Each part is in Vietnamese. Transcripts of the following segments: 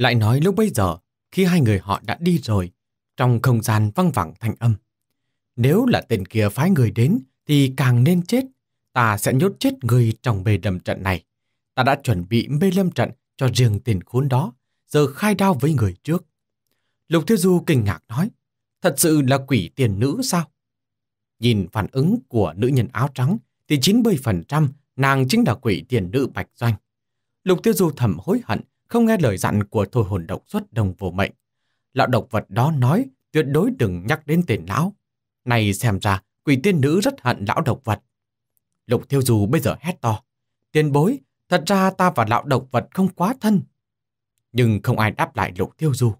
Lại nói lúc bây giờ, khi hai người họ đã đi rồi, trong không gian văng vẳng thanh âm. Nếu là tên kia phái người đến thì càng nên chết. Ta sẽ nhốt chết người trong mê lâm trận này. Ta đã chuẩn bị mê lâm trận cho riêng tên khốn đó. Giờ khai đao với người trước. Lục Thiếu Du kinh ngạc nói, thật sự là quỷ tiền nữ sao? Nhìn phản ứng của nữ nhân áo trắng thì 90% nàng chính là quỷ tiền nữ Bạch Doanh. Lục Tiêu Du thầm hối hận không nghe lời dặn của Thôi Hồn Độc Xuất Đồng Vô Mệnh. Lão độc vật đó nói tuyệt đối đừng nhắc đến tên lão. Này xem ra quỷ tiên nữ rất hận lão độc vật. Lục Tiêu Du bây giờ hét to, tiền bối, thật ra ta và lão độc vật không quá thân. Nhưng không ai đáp lại Lục Tiêu Du.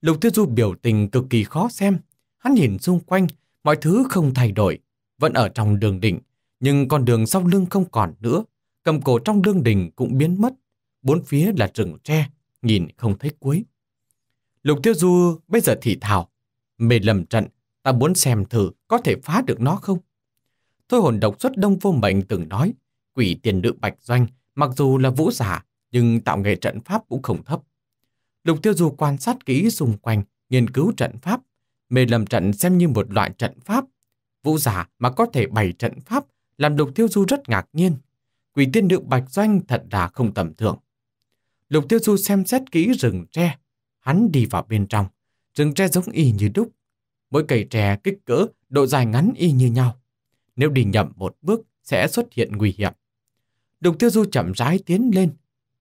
Lục Tiêu Du biểu tình cực kỳ khó xem. Hắn nhìn xung quanh, mọi thứ không thay đổi, vẫn ở trong đường đỉnh, nhưng con đường sau lưng không còn nữa. Cầm cổ trong đường đỉnh cũng biến mất. Bốn phía là rừng tre, nhìn không thấy cuối. Lục Tiêu Du bây giờ thì thào, mê lầm trận, ta muốn xem thử có thể phá được nó không. Thôi Hồn Độc Xuất Đông Vô Mệnh từng nói, quỷ tiền nữ Bạch Doanh mặc dù là vũ giả, nhưng tạo nghệ trận pháp cũng không thấp. Lục Tiêu Du quan sát kỹ xung quanh, nghiên cứu trận pháp. Mê lầm trận xem như một loại trận pháp. Vũ giả mà có thể bày trận pháp làm Lục Tiêu Du rất ngạc nhiên. Quỷ tiên nữ Bạch Doanh thật là không tầm thường. Lục Tiêu Du xem xét kỹ rừng tre. Hắn đi vào bên trong. Rừng tre giống y như đúc. Mỗi cây tre kích cỡ, độ dài ngắn y như nhau. Nếu đi nhầm một bước sẽ xuất hiện nguy hiểm. Lục Tiêu Du chậm rãi tiến lên.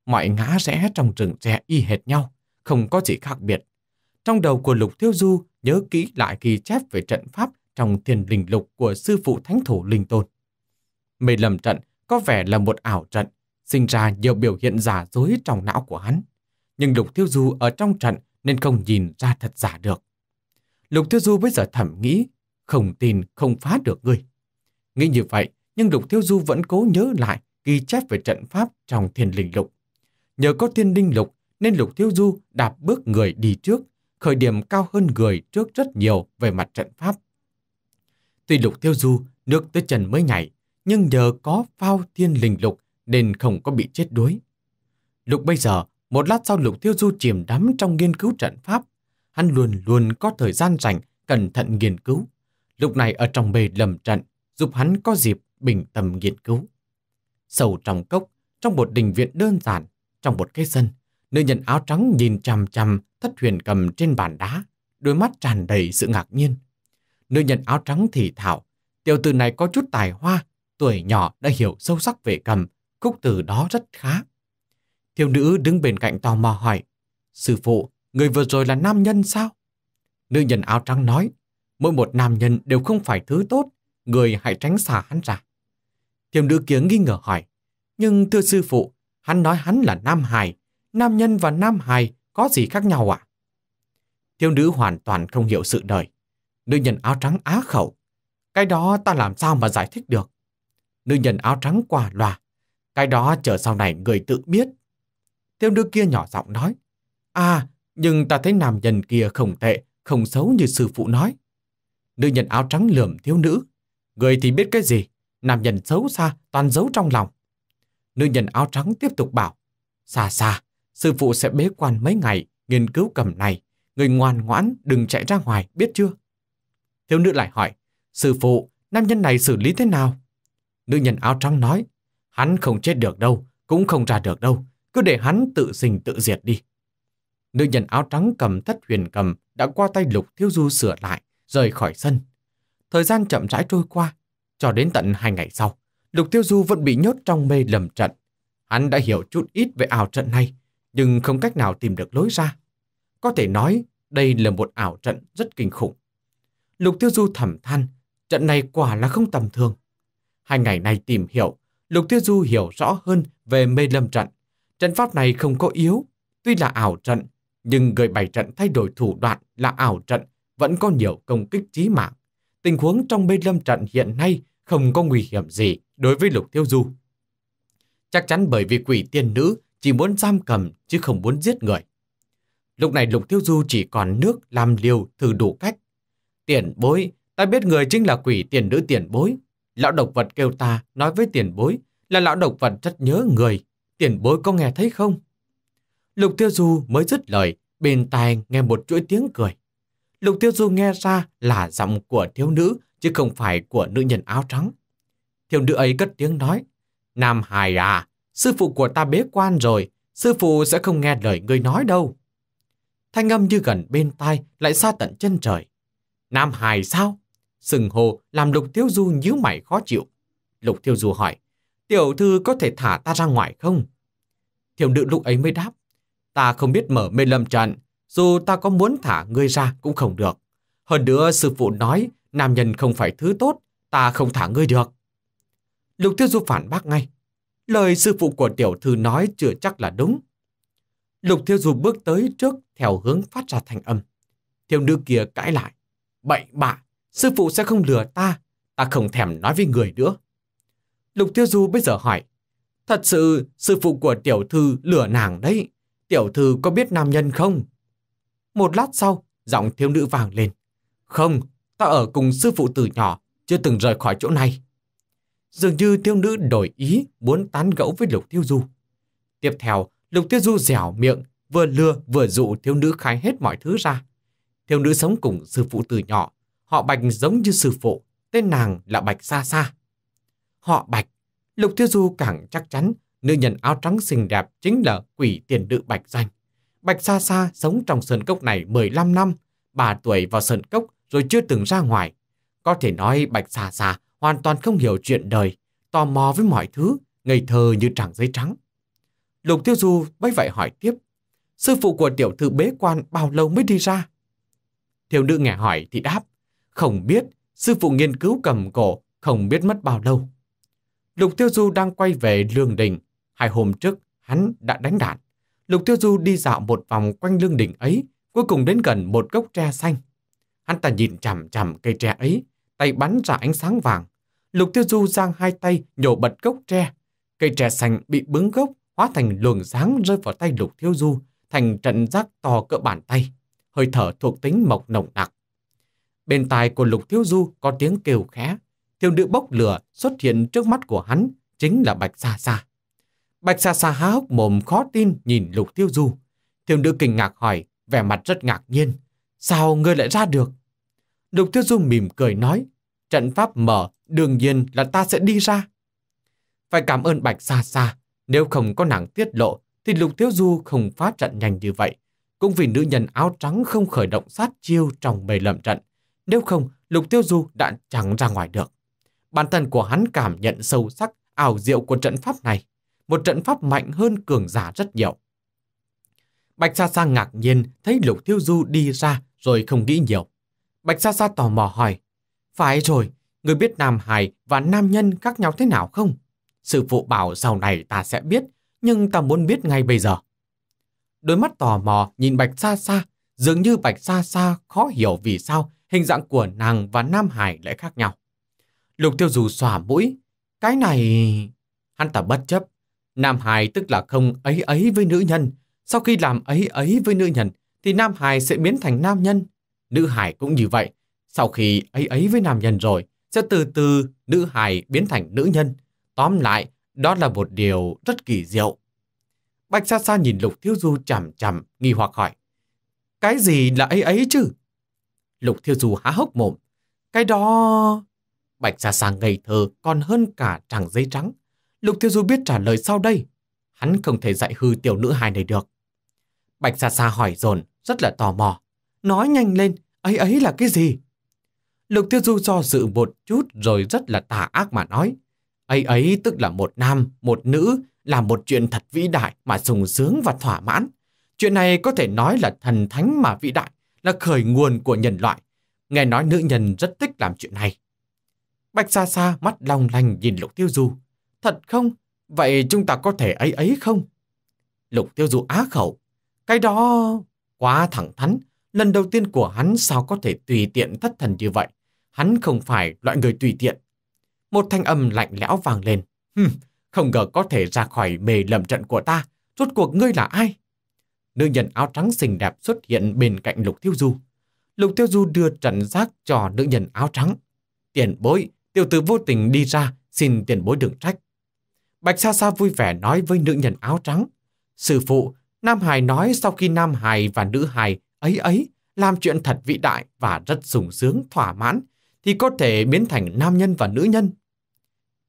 Mọi ngã rẽ trong rừng tre y hệt nhau, không có gì khác biệt. Trong đầu của Lục Tiêu Du nhớ kỹ lại ghi chép về trận pháp trong Thiên Linh Lục của sư phụ Thánh Thủ Linh Tôn. Mê lầm trận có vẻ là một ảo trận, sinh ra nhiều biểu hiện giả dối trong não của hắn. Nhưng Lục Tiêu Du ở trong trận nên không nhìn ra thật giả được. Lục Tiêu Du bây giờ thầm nghĩ, không tin không phá được ngươi. Nghĩ như vậy, nhưng Lục Tiêu Du vẫn cố nhớ lại ghi chép về trận pháp trong Thiên Linh Lục. Nhờ có Thiên Linh Lục nên Lục Tiêu Du đạp bước người đi trước, khởi điểm cao hơn người trước rất nhiều về mặt trận pháp. Tuy Lục Tiêu Du nước tới chân mới nhảy, nhưng nhờ có phao Thiên Linh Lục nên không có bị chết đuối. Lúc bây giờ, một lát sau Lục Tiêu Du chìm đắm trong nghiên cứu trận pháp. Hắn luôn luôn có thời gian rảnh cẩn thận nghiên cứu. Lúc này ở trong bề lầm trận, giúp hắn có dịp bình tâm nghiên cứu. Sâu trong cốc, trong một đình viện đơn giản, trong một cái sân, nữ nhân áo trắng nhìn chằm chằm Thất Huyền Cầm trên bàn đá, đôi mắt tràn đầy sự ngạc nhiên. Nữ nhân áo trắng thì thảo, tiểu tử này có chút tài hoa, tuổi nhỏ đã hiểu sâu sắc về cầm, khúc từ đó rất khá. Thiếu nữ đứng bên cạnh tò mò hỏi, sư phụ, người vừa rồi là nam nhân sao? Nữ nhân áo trắng nói, mỗi một nam nhân đều không phải thứ tốt, người hãy tránh xa hắn ra. Thiếu nữ kia nghi ngờ hỏi, nhưng thưa sư phụ, hắn nói hắn là nam hài, nam nhân và nam hài có gì khác nhau ạ? Thiếu nữ hoàn toàn không hiểu sự đời. Nữ nhân áo trắng á khẩu, cái đó ta làm sao mà giải thích được? Nữ nhân áo trắng quả loà, cái đó chờ sau này người tự biết. Thiếu nữ kia nhỏ giọng nói, nhưng ta thấy nam nhân kia không tệ, không xấu như sư phụ nói. Nữ nhân áo trắng lườm thiếu nữ, người thì biết cái gì, nam nhân xấu xa toàn giấu trong lòng. Nữ nhân áo trắng tiếp tục bảo, xa xa, sư phụ sẽ bế quan mấy ngày, nghiên cứu cầm này, người ngoan ngoãn đừng chạy ra ngoài, biết chưa? Thiếu nữ lại hỏi, sư phụ, nam nhân này xử lý thế nào? Nữ nhân áo trắng nói, hắn không chết được đâu, cũng không ra được đâu, cứ để hắn tự sinh tự diệt đi. Nữ nhân áo trắng cầm Thất Huyền Cầm đã qua tay Lục Tiêu Du sửa lại, rời khỏi sân. Thời gian chậm rãi trôi qua, cho đến tận 2 ngày sau, Lục Tiêu Du vẫn bị nhốt trong mê lầm trận. Hắn đã hiểu chút ít về ảo trận này, nhưng không cách nào tìm được lối ra. Có thể nói, đây là một ảo trận rất kinh khủng. Lục Tiêu Du thầm than, trận này quả là không tầm thường. 2 ngày này tìm hiểu, Lục Tiêu Du hiểu rõ hơn về mê lâm trận. Trận pháp này không có yếu, tuy là ảo trận, nhưng người bày trận thay đổi thủ đoạn là ảo trận, vẫn có nhiều công kích chí mạng. Tình huống trong mê lâm trận hiện nay không có nguy hiểm gì đối với Lục Tiêu Du. Chắc chắn bởi vì quỷ tiên nữ chỉ muốn giam cầm chứ không muốn giết người. Lúc này Lục Tiêu Du chỉ còn nước làm liều thử đủ cách. Tiền bối, ta biết người chính là quỷ tiền nữ tiền bối. Lão độc vật kêu ta nói với tiền bối là lão độc vật rất nhớ người. Tiền bối có nghe thấy không? Lục Tiêu Du mới dứt lời, bên tai nghe một chuỗi tiếng cười. Lục Tiêu Du nghe ra là giọng của thiếu nữ, chứ không phải của nữ nhân áo trắng. Thiếu nữ ấy cất tiếng nói, Nam Hải à, sư phụ của ta bế quan rồi, sư phụ sẽ không nghe lời ngươi nói đâu. Thanh âm như gần bên tai, lại xa tận chân trời. Nam Hải sao? Sừng hồ làm Lục Tiêu Du nhíu mày khó chịu. Lục Tiêu Du hỏi, tiểu thư có thể thả ta ra ngoài không? Thiếu nữ lúc ấy mới đáp, ta không biết mở mê lâm trận, dù ta có muốn thả ngươi ra cũng không được. Hơn nữa sư phụ nói, nam nhân không phải thứ tốt, ta không thả ngươi được. Lục Tiêu Du phản bác ngay, lời sư phụ của tiểu thư nói chưa chắc là đúng. Lục Tiêu Du bước tới trước theo hướng phát ra thanh âm. Thiếu nữ kia cãi lại, bậy bạ, sư phụ sẽ không lừa ta, ta không thèm nói với người nữa. Lục Tiêu Du bây giờ hỏi, thật sự sư phụ của tiểu thư lừa nàng đấy, tiểu thư có biết nam nhân không? Một lát sau, giọng thiếu nữ vang lên, không, ta ở cùng sư phụ từ nhỏ, chưa từng rời khỏi chỗ này. Dường như thiếu nữ đổi ý muốn tán gẫu với Lục Tiêu Du. Tiếp theo, Lục Tiêu Du dẻo miệng, vừa lừa vừa dụ thiếu nữ khai hết mọi thứ ra. Thiếu nữ sống cùng sư phụ từ nhỏ, họ Bạch giống như sư phụ, tên nàng là Bạch Xa Xa. Họ Bạch, Lục Tiêu Du càng chắc chắn nữ nhân áo trắng xinh đẹp chính là quỷ tiền nữ Bạch Danh. Bạch Xa Xa sống trong sơn cốc này 15 năm, 3 tuổi vào sơn cốc rồi chưa từng ra ngoài. Có thể nói Bạch Xa Xa hoàn toàn không hiểu chuyện đời, tò mò với mọi thứ, ngây thơ như trang giấy trắng. Lục Tiêu Du bấy vậy hỏi tiếp, sư phụ của tiểu thư bế quan bao lâu mới đi ra? Thiếu nữ nghe hỏi thì đáp, không biết, sư phụ nghiên cứu cầm cổ, không biết mất bao lâu. Lục Tiêu Du đang quay về Lương Đình, 2 hôm trước hắn đã đánh đạn. Lục Tiêu Du đi dạo một vòng quanh Lương Đình ấy, cuối cùng đến gần một gốc tre xanh. Hắn ta nhìn chằm chằm cây tre ấy, tay bắn ra ánh sáng vàng. Lục Tiêu Du giang 2 tay nhổ bật gốc tre. Cây tre xanh bị bứng gốc, hóa thành luồng sáng rơi vào tay Lục Tiêu Du, thành trận rác to cỡ bàn tay, hơi thở thuộc tính mộc nồng nặc. Bên tai của Lục Tiêu Du có tiếng kêu khẽ. Thiếu nữ bốc lửa xuất hiện trước mắt của hắn, chính là Bạch Xa Xa. Bạch Xa Xa há hốc mồm khó tin nhìn Lục Tiêu Du. Thiếu nữ kinh ngạc hỏi, vẻ mặt rất ngạc nhiên, sao ngươi lại ra được? Lục Tiêu Du mỉm cười nói, trận pháp mở, đương nhiên là ta sẽ đi ra. Phải cảm ơn Bạch Xa Xa, nếu không có nàng tiết lộ thì Lục Tiêu Du không phá trận nhanh như vậy. Cũng vì nữ nhân áo trắng không khởi động sát chiêu trong mê lầm trận, nếu không Lục Tiêu Du đã chẳng ra ngoài được. Bản thân của hắn cảm nhận sâu sắc ảo diệu của trận pháp này, một trận pháp mạnh hơn cường giả rất nhiều. Bạch Xa Xa ngạc nhiên thấy Lục Tiêu Du đi ra rồi không nghĩ nhiều. Bạch Xa Xa tò mò hỏi, phải rồi, người biết nam hài và nam nhân khác nhau thế nào không? Sư phụ bảo sau này ta sẽ biết, nhưng ta muốn biết ngay bây giờ. Đôi mắt tò mò nhìn Bạch Xa Xa, dường như Bạch Xa Xa khó hiểu vì sao hình dạng của nàng và nam hài lại khác nhau. Lục Tiêu Du xòa mũi, cái này... Hắn ta bất chấp, nam hài tức là không ấy ấy với nữ nhân. Sau khi làm ấy ấy với nữ nhân thì nam hài sẽ biến thành nam nhân. Nữ hài cũng như vậy, sau khi ấy ấy với nam nhân rồi sẽ từ từ nữ hài biến thành nữ nhân. Tóm lại, đó là một điều rất kỳ diệu. Bạch Xa Xa nhìn Lục Tiêu Du chằm chằm, nghi hoặc hỏi, cái gì là ấy ấy chứ? Lục Tiêu Du há hốc mồm, cái đó... Bạch Xa Xa ngây thơ còn hơn cả trang giấy trắng. Lục Tiêu Du biết trả lời sau đây, hắn không thể dạy hư tiểu nữ hài này được. Bạch Xa Xa hỏi dồn, rất là tò mò, nói nhanh lên, ấy ấy là cái gì? Lục Tiêu Du do dự một chút rồi rất là tà ác mà nói, ấy ấy tức là một nam, một nữ, là một chuyện thật vĩ đại mà sung sướng và thỏa mãn. Chuyện này có thể nói là thần thánh mà vĩ đại, là khởi nguồn của nhân loại. Nghe nói nữ nhân rất thích làm chuyện này. Bạch Xa Xa mắt long lanh nhìn Lục Tiêu Du, thật không? Vậy chúng ta có thể ấy ấy không? Lục Tiêu Du á khẩu, cái đó... Quá thẳng thắn, lần đầu tiên của hắn sao có thể tùy tiện thất thần như vậy? Hắn không phải loại người tùy tiện. Một thanh âm lạnh lẽo vang lên, không ngờ có thể ra khỏi mê lầm trận của ta, rốt cuộc ngươi là ai? Nữ nhân áo trắng xinh đẹp xuất hiện bên cạnh Lục Tiêu Du. Lục Tiêu Du đưa trận giác cho nữ nhân áo trắng. Tiền bối, tiểu tử vô tình đi ra, xin tiền bối đừng trách. Bạch Xa Xa vui vẻ nói với nữ nhân áo trắng, sư phụ, Nam Hải nói sau khi Nam Hải và Nữ Hải ấy làm chuyện thật vĩ đại và rất sung sướng thỏa mãn thì có thể biến thành nam nhân và nữ nhân.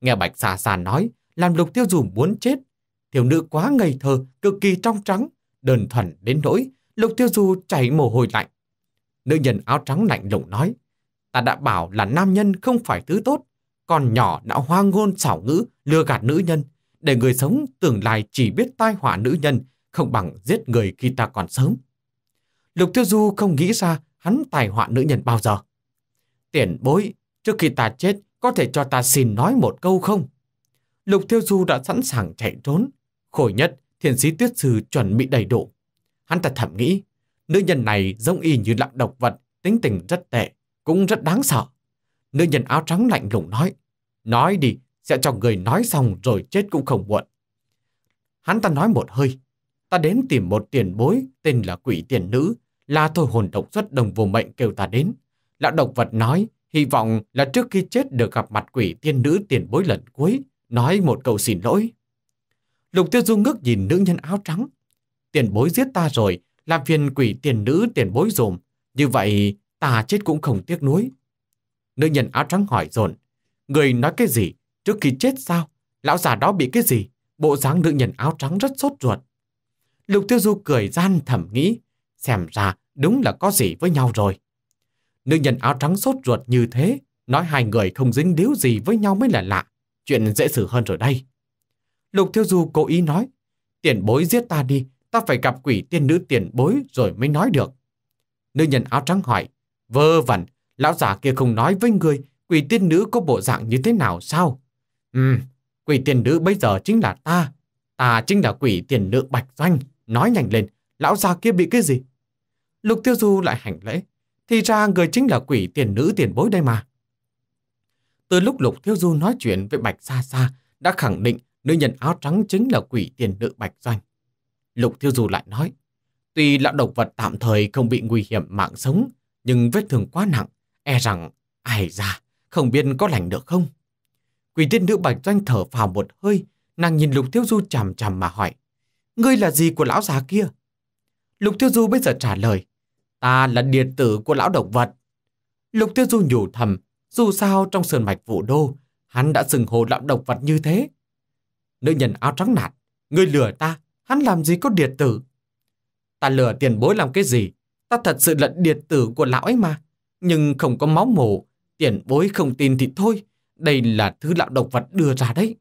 Nghe Bạch Sa Sa nói làm Lục Tiêu Dù muốn chết. Thiếu nữ quá ngây thơ, cực kỳ trong trắng, đơn thuần đến nỗi Lục Tiêu Du chảy mồ hôi lạnh. Nữ nhân áo trắng lạnh lùng nói, ta đã bảo là nam nhân không phải thứ tốt, còn nhỏ đã hoang ngôn xảo ngữ lừa gạt nữ nhân, để người sống tương lai chỉ biết tai họa nữ nhân, không bằng giết người khi ta còn sớm. Lục Tiêu Du không nghĩ ra hắn tai họa nữ nhân bao giờ. Tiền bối, trước khi ta chết có thể cho ta xin nói một câu không? Lục Tiêu Du đã sẵn sàng chạy trốn. Khổ nhất, Thiền Sĩ Tuyết Sư chuẩn bị đầy đủ. Hắn ta thầm nghĩ, nữ nhân này giống y như lặng độc vật, tính tình rất tệ, cũng rất đáng sợ. Nữ nhân áo trắng lạnh lùng nói, nói đi, sẽ cho người nói xong rồi chết cũng không muộn. Hắn ta nói một hơi, ta đến tìm một tiền bối tên là Quỷ Tiền Nữ, là thôi hồn độc xuất đồng vô mệnh kêu ta đến. Lão độc vật nói, hy vọng là trước khi chết được gặp mặt Quỷ Tiên Nữ tiền bối lần cuối, nói một câu xin lỗi. Lục Tiêu Du ngước nhìn nữ nhân áo trắng. Tiền bối giết ta rồi, làm phiền Quỷ Tiền Nữ tiền bối dùm, như vậy ta chết cũng không tiếc nuối. Nữ nhân áo trắng hỏi dồn, người nói cái gì? Trước khi chết sao? Lão già đó bị cái gì? Bộ dáng nữ nhân áo trắng rất sốt ruột. Lục Tiêu Du cười gian thầm nghĩ, xem ra đúng là có gì với nhau rồi. Nữ nhân áo trắng sốt ruột như thế, nói hai người không dính líu gì với nhau mới là lạ. Chuyện dễ xử hơn rồi đây. Lục Tiêu Du cố ý nói, tiền bối giết ta đi, ta phải gặp Quỷ Tiên Nữ tiền bối rồi mới nói được. Nữ nhân áo trắng hỏi, vơ vẩn, lão già kia không nói với người Quỷ Tiên Nữ có bộ dạng như thế nào sao? Quỷ Tiên Nữ bây giờ chính là ta. Ta chính là Quỷ Tiên Nữ Bạch Doanh. Nói nhanh lên, lão già kia bị cái gì? Lục Tiêu Du lại hành lễ, thì ra người chính là Quỷ Tiên Nữ tiền bối đây mà. Từ lúc Lục Tiêu Du nói chuyện với Bạch Sa Sa đã khẳng định nữ nhân áo trắng chính là Quỷ Tiền Nữ Bạch Doanh. Lục Tiêu Du lại nói, tuy lão độc vật tạm thời không bị nguy hiểm mạng sống, nhưng vết thương quá nặng, e rằng ai ra, không biết có lành được không. Quỷ Tiên Nữ Bạch Doanh thở phào một hơi, nàng nhìn Lục Tiêu Du chằm chằm mà hỏi, ngươi là gì của lão già kia? Lục Tiêu Du bây giờ trả lời, ta là điệt tử của lão độc vật. Lục Tiêu Du nhủ thầm, dù sao trong sơn mạch Vũ Đô, hắn đã xưng hô lão độc vật như thế. Nữ nhân áo trắng nạt, ngươi lừa ta, hắn làm gì có điệt tử? Ta lừa tiền bối làm cái gì? Ta thật sự là điệt tử của lão ấy mà. Nhưng không có máu mổ, tiền bối không tin thì thôi, đây là thứ lão độc vật đưa ra đấy.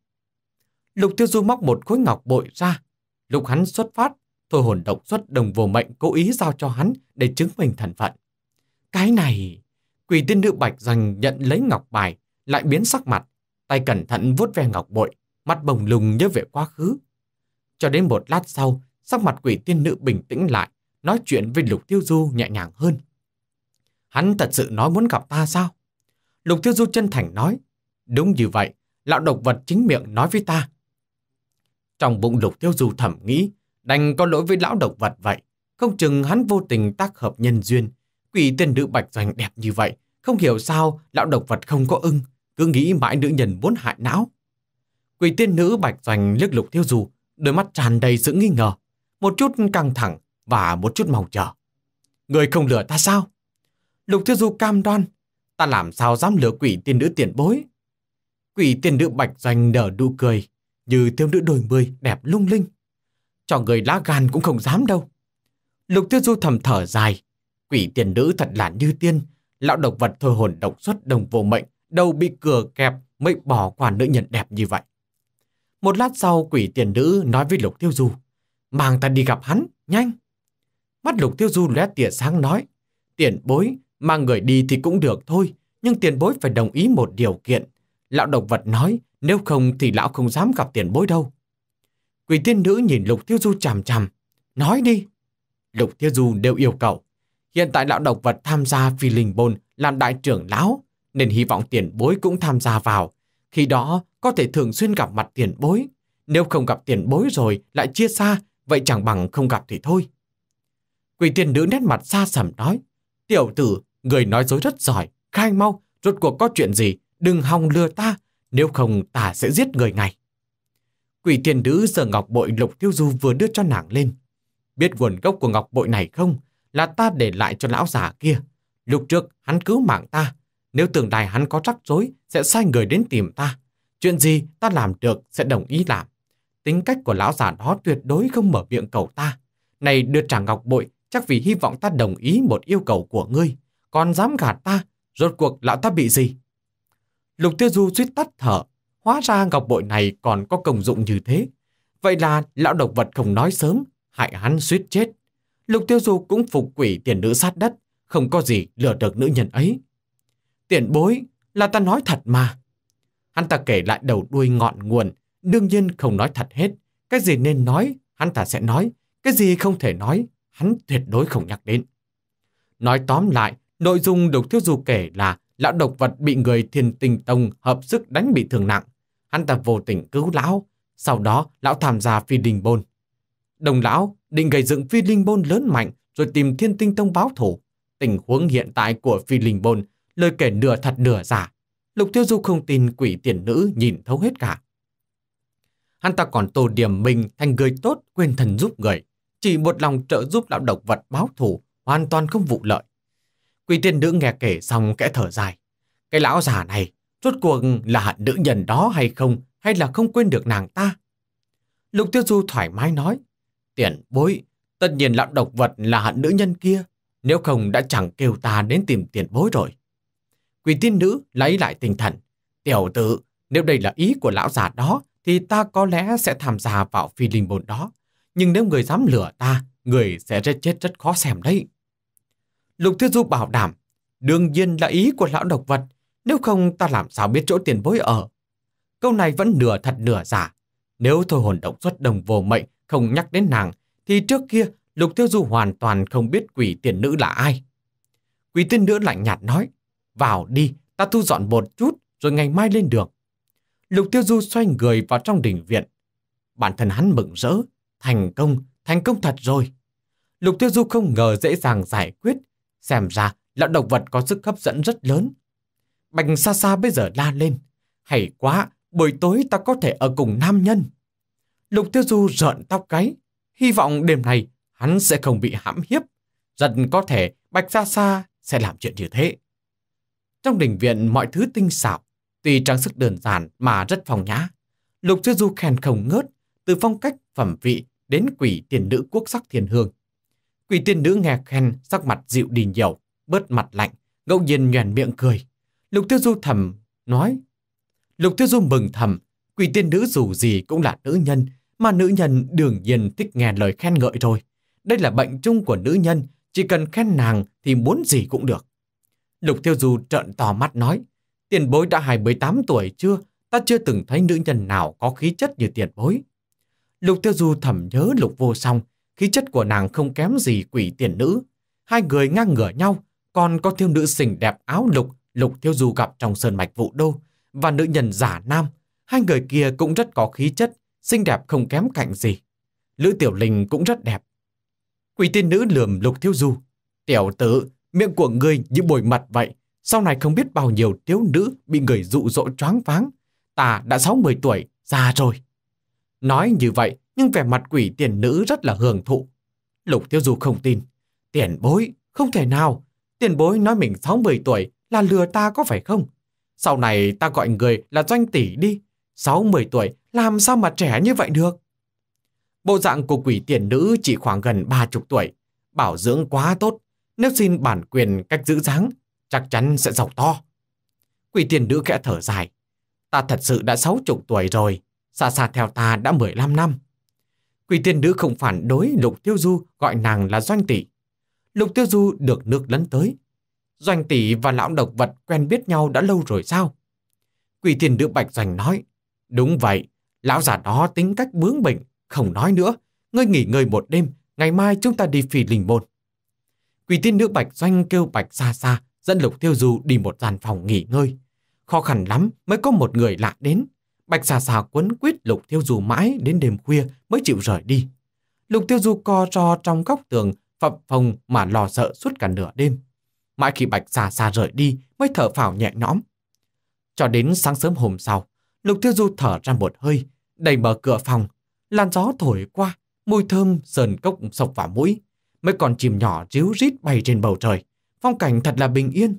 Lục Tiêu Du móc một khối ngọc bội ra. Lúc hắn xuất phát, thôi hồn độc xuất đồng vô mệnh cố ý giao cho hắn để chứng minh thân phận. Cái này... Quỷ Tiên Nữ Bạch Doanh nhận lấy ngọc bài, lại biến sắc mặt, tay cẩn thận vuốt ve ngọc bội, mắt bồng lùng nhớ về quá khứ. Cho đến một lát sau, sắc mặt Quỷ Tiên Nữ bình tĩnh lại, nói chuyện với Lục Tiêu Du nhẹ nhàng hơn. Hắn thật sự nói muốn gặp ta sao? Lục Tiêu Du chân thành nói, đúng như vậy, lão độc vật chính miệng nói với ta. Trong bụng Lục Tiêu Du thầm nghĩ, đành có lỗi với lão độc vật vậy, không chừng hắn vô tình tác hợp nhân duyên. Quỷ Tiên Nữ Bạch Doanh đẹp như vậy, không hiểu sao lão độc vật không có ưng, cứ nghĩ mãi nữ nhân muốn hại não. Quỷ Tiên Nữ Bạch Doanh liếc Lục Tiêu Du, đôi mắt tràn đầy sự nghi ngờ, một chút căng thẳng và một chút mong chờ. Người không lừa ta sao? Lục Tiêu Du cam đoan, ta làm sao dám lừa Quỷ Tiên Nữ tiền bối? Quỷ Tiên Nữ Bạch Doanh nở nụ cười, như thiếu nữ đôi mươi đẹp lung linh. Cho người lá gan cũng không dám đâu. Lục Tiêu Du thầm thở dài. Quỷ Tiền Nữ thật là như tiên, lão độc vật thôi hồn độc xuất đồng vô mệnh, đầu bị cừa kẹp mới bỏ qua nữ nhân đẹp như vậy. Một lát sau, Quỷ Tiền Nữ nói với Lục Tiêu Du, mang ta đi gặp hắn, nhanh. Mắt Lục Tiêu Du lóe tia sáng nói, tiền bối, mang người đi thì cũng được thôi, nhưng tiền bối phải đồng ý một điều kiện. Lão độc vật nói, nếu không thì lão không dám gặp tiền bối đâu. Quỷ Tiên Nữ nhìn Lục Tiêu Du chằm chằm, nói đi. Lục Tiêu Du đều yêu cầu. Hiện tại lão độc vật tham gia Phi Linh Bôn làm đại trưởng lão, nên hy vọng tiền bối cũng tham gia vào. Khi đó có thể thường xuyên gặp mặt tiền bối. Nếu không gặp tiền bối rồi lại chia xa, vậy chẳng bằng không gặp thì thôi. Quỷ Tiên Nữ nét mặt xa sầm nói, tiểu tử, người nói dối rất giỏi, khai mau, rốt cuộc có chuyện gì, đừng hòng lừa ta, nếu không ta sẽ giết người ngay. Quỷ Tiên Nữ giơ ngọc bội Lục Tiêu Du vừa đưa cho nàng lên. Biết nguồn gốc của ngọc bội này không? Là ta để lại cho lão già kia. Lúc trước hắn cứu mạng ta. Nếu tương lai hắn có rắc rối, sẽ sai người đến tìm ta. Chuyện gì ta làm được sẽ đồng ý làm. Tính cách của lão già đó tuyệt đối không mở miệng cầu ta. Này đưa trả ngọc bội, chắc vì hy vọng ta đồng ý một yêu cầu của ngươi. Còn dám gạt ta, rốt cuộc lão ta bị gì? Lục Tiêu Du suýt tắt thở. Hóa ra ngọc bội này còn có công dụng như thế. Vậy là lão độc vật không nói sớm, hại hắn suýt chết. Lục Tiêu Du cũng phục quỷ tiền nữ sát đất, không có gì lừa được nữ nhân ấy. Tiền bối, là ta nói thật mà. Hắn ta kể lại đầu đuôi ngọn nguồn, đương nhiên không nói thật hết. Cái gì nên nói, hắn ta sẽ nói. Cái gì không thể nói, hắn tuyệt đối không nhắc đến. Nói tóm lại, nội dung Lục Tiêu Du kể là lão độc vật bị người Thiên Tinh Tông hợp sức đánh bị thương nặng. Hắn ta vô tình cứu lão, sau đó lão tham gia phi linh bôn. Đồng lão định gây dựng phi linh bôn lớn mạnh rồi tìm Thiên Tinh Tông báo thủ. Tình huống hiện tại của phi linh bôn, lời kể nửa thật nửa giả. Lục Tiêu Du không tin quỷ tiền nữ nhìn thấu hết cả. Hắn ta còn tô điểm mình thành người tốt, quên thần giúp người, chỉ một lòng trợ giúp lão độc vật báo thủ, hoàn toàn không vụ lợi. Quỷ tiền nữ nghe kể xong kẽ thở dài. Cái lão già này, rốt cuộc là hận nữ nhân đó hay không, hay là không quên được nàng ta? Lục Tiêu Du thoải mái nói. Tiền bối, tất nhiên lão độc vật là hận nữ nhân kia, nếu không đã chẳng kêu ta đến tìm tiền bối rồi. Quỷ tiên nữ lấy lại tinh thần. Tiểu tử, nếu đây là ý của lão già đó, thì ta có lẽ sẽ tham gia vào phi linh bồn đó. Nhưng nếu người dám lừa ta, người sẽ chết rất khó xem đấy. Lục Tiêu Du bảo đảm, đương nhiên là ý của lão độc vật, nếu không ta làm sao biết chỗ tiền bối ở. Câu này vẫn nửa thật nửa giả. Nếu thôi hồn động xuất đồng vô mệnh không nhắc đến nàng, thì trước kia Lục Tiêu Du hoàn toàn không biết quỷ tiền nữ là ai. Quỷ tiên nữ lạnh nhạt nói, vào đi, ta thu dọn một chút rồi ngày mai lên đường. Lục Tiêu Du xoay người vào trong đình viện. Bản thân hắn mừng rỡ, thành công thật rồi. Lục Tiêu Du không ngờ dễ dàng giải quyết, xem ra lão độc vật có sức hấp dẫn rất lớn. Bạch Sa Sa bây giờ la lên, hay quá, buổi tối ta có thể ở cùng nam nhân. Lục Tiêu Du rợn tóc gáy, hy vọng đêm nay hắn sẽ không bị hãm hiếp. Rất có thể Bạch Sa Sa sẽ làm chuyện như thế. Trong đình viện mọi thứ tinh xảo, tuy trang sức đơn giản mà rất phong nhã. Lục Tiêu Du khen không ngớt, từ phong cách phẩm vị đến quỷ tiền nữ quốc sắc thiên hương. Quỷ tiên nữ nghe khen, sắc mặt dịu đi nhiều, bớt mặt lạnh, ngẫu nhiên nhoẻn miệng cười. Lục Tiêu Du mừng thầm, quỷ tiên nữ dù gì cũng là nữ nhân, mà nữ nhân đương nhiên thích nghe lời khen ngợi rồi. Đây là bệnh chung của nữ nhân, chỉ cần khen nàng thì muốn gì cũng được. Lục Tiêu Du trợn to mắt nói, tiền bối đã 28 tuổi chưa? Ta chưa từng thấy nữ nhân nào có khí chất như tiền bối. Lục Tiêu Du thầm nhớ Lục Vô Song, khí chất của nàng không kém gì quỷ tiền nữ. Hai người ngang ngửa nhau, còn có thiếu nữ xinh đẹp áo lục Lục Tiêu Du gặp trong sơn mạch Vũ Đô và nữ nhân giả nam, hai người kia cũng rất có khí chất, xinh đẹp không kém cạnh gì. Lữ Tiểu Linh cũng rất đẹp. Quỷ tiên nữ lườm Lục Tiêu Du, tiểu tử, miệng của ngươi như bồi mật vậy, sau này không biết bao nhiêu thiếu nữ bị người dụ dỗ choáng váng. Ta đã 60 tuổi, già rồi. Nói như vậy, nhưng vẻ mặt quỷ tiền nữ rất là hưởng thụ. Lục Tiêu Du không tin. Tiền bối, không thể nào. Tiền bối nói mình 60 tuổi là lừa ta có phải không? Sau này ta gọi người là doanh tỷ đi. 60 tuổi, làm sao mà trẻ như vậy được? Bộ dạng của quỷ tiền nữ chỉ khoảng gần 30 tuổi. Bảo dưỡng quá tốt. Nếu xin bản quyền cách giữ dáng, chắc chắn sẽ giàu to. Quỷ tiền nữ khẽ thở dài. Ta thật sự đã 60 tuổi rồi. Xa xa theo ta đã 15 năm. Quỷ tiên nữ không phản đối Lục Tiêu Du gọi nàng là doanh tỷ. Lục Tiêu Du được nước lấn tới. Doanh tỷ và lão độc vật quen biết nhau đã lâu rồi sao? Quỷ tiên nữ bạch doanh nói. Đúng vậy, lão già đó tính cách bướng bỉnh, không nói nữa. Ngươi nghỉ ngơi một đêm, ngày mai chúng ta đi phi linh môn. Quỷ tiên nữ bạch doanh kêu Bạch Xa Xa dẫn Lục Tiêu Du đi một gian phòng nghỉ ngơi. Khó khăn lắm mới có một người lạ đến. Bạch Xà Xà quấn quýt Lục Tiêu Du mãi đến đêm khuya mới chịu rời đi. Lục Tiêu Du co ro trong góc tường, phập phồng mà lo sợ suốt cả nửa đêm. Mãi khi Bạch Xà Xà rời đi mới thở phào nhẹ nhõm. Cho đến sáng sớm hôm sau, Lục Tiêu Du thở ra một hơi, đẩy mở cửa phòng. Làn gió thổi qua, mùi thơm sờn cốc sộc vào mũi. Mấy con chim nhỏ ríu rít bay trên bầu trời, phong cảnh thật là bình yên.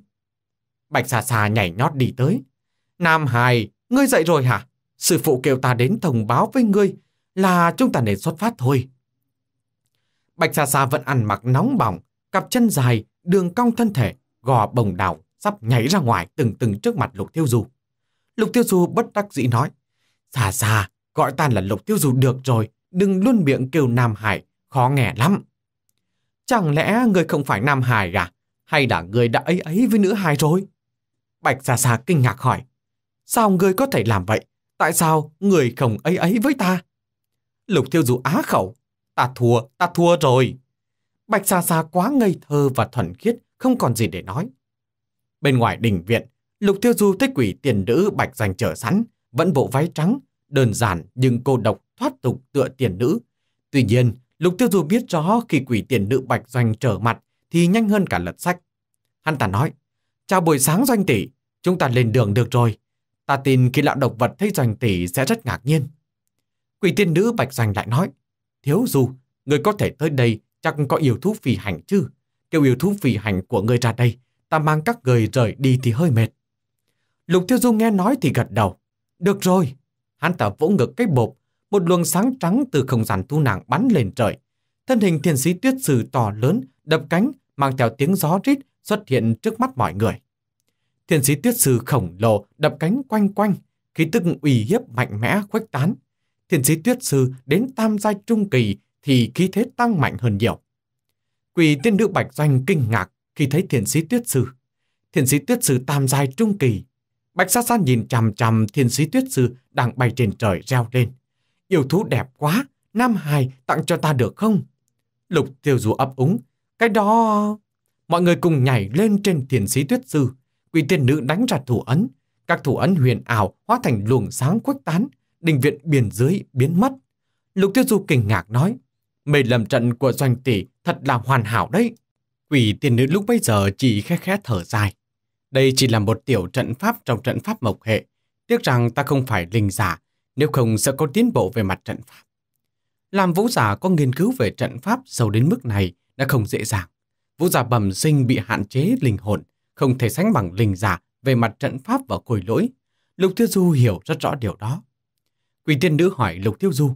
Bạch Xa Xa nhảy nhót đi tới. Nam Hải, ngươi dậy rồi hả? Sư phụ kêu ta đến thông báo với ngươi là chúng ta nên xuất phát thôi. Bạch Xa Xa vẫn ăn mặc nóng bỏng, cặp chân dài, đường cong thân thể, gò bồng đảo, sắp nhảy ra ngoài từng trước mặt Lục Tiêu Du. Lục Tiêu Du bất đắc dĩ nói, Xa Xa, gọi ta là Lục Tiêu Du được rồi, đừng luôn miệng kêu Nam Hải, khó nghe lắm. Chẳng lẽ ngươi không phải Nam Hải à? Hay là ngươi đã ấy với nữ hài rồi? Bạch Xa Xa kinh ngạc hỏi, sao ngươi có thể làm vậy? Tại sao ngươi không ấy với ta? Lục Tiêu Du á khẩu, ta thua rồi. Bạch Xa Xa quá ngây thơ và thuần khiết, không còn gì để nói. Bên ngoài đình viện, Lục Tiêu Du thấy quỷ tiền nữ bạch dành trở sẵn, vẫn bộ váy trắng, đơn giản nhưng cô độc thoát tục tựa tiền nữ. Tuy nhiên, Lục Tiêu Du biết rõ khi quỷ tiền nữ bạch doanh trở mặt thì nhanh hơn cả lật sách. Hắn ta nói, chào buổi sáng Doanh tỷ, chúng ta lên đường được rồi. Ta tin khi lão độc vật thấy Doanh tỷ sẽ rất ngạc nhiên. Quỷ tiên nữ bạch doanh lại nói, Thiếu Du, người có thể tới đây chắc có yêu thú phi hành chứ. Kêu yêu thú phi hành của người ra đây, ta mang các người rời đi thì hơi mệt. Lục Tiêu Du nghe nói thì gật đầu. Được rồi. Hắn ta vỗ ngực cái bộp, một luồng sáng trắng từ không gian thu nàng bắn lên trời. Thân hình thiên sĩ tuyết sư to lớn, đập cánh, mang theo tiếng gió rít xuất hiện trước mắt mọi người. Thiên sĩ tuyết sư khổng lồ đập cánh quanh quanh, khí tức uy hiếp mạnh mẽ khuếch tán. Thiên sĩ tuyết sư đến tam giai trung kỳ thì khí thế tăng mạnh hơn nhiều. Quỷ tiên nữ bạch doanh kinh ngạc khi thấy thiên sĩ tuyết sư. Thiên sĩ tuyết sư tam giai trung kỳ. Bạch Xa Xa nhìn chằm chằm thiên sĩ tuyết sư đang bay trên trời reo lên, yêu thú đẹp quá, Nam Hải tặng cho ta được không? Lục Tiêu Du ấp úng, cái đó... Mọi người cùng nhảy lên trên thiên sĩ tuyết sư. Quỷ tiên nữ đánh ra thủ ấn, các thủ ấn huyền ảo hóa thành luồng sáng khuếch tán, đình viện biển dưới biến mất. Lục Tiêu Du kinh ngạc nói, mê lầm trận của Doanh tỷ thật là hoàn hảo đấy. Quỷ tiên nữ lúc bấy giờ chỉ khẽ khẽ thở dài, đây chỉ là một tiểu trận pháp trong trận pháp mộc hệ, tiếc rằng ta không phải linh giả, nếu không sẽ có tiến bộ về mặt trận pháp. Làm vũ giả có nghiên cứu về trận pháp sâu đến mức này đã không dễ dàng. Vũ giả bẩm sinh bị hạn chế linh hồn, không thể sánh bằng linh giả về mặt trận pháp và khôi lỗi. Lục Tiêu Du hiểu rất rõ điều đó. Quỷ tiên nữ hỏi Lục Tiêu Du,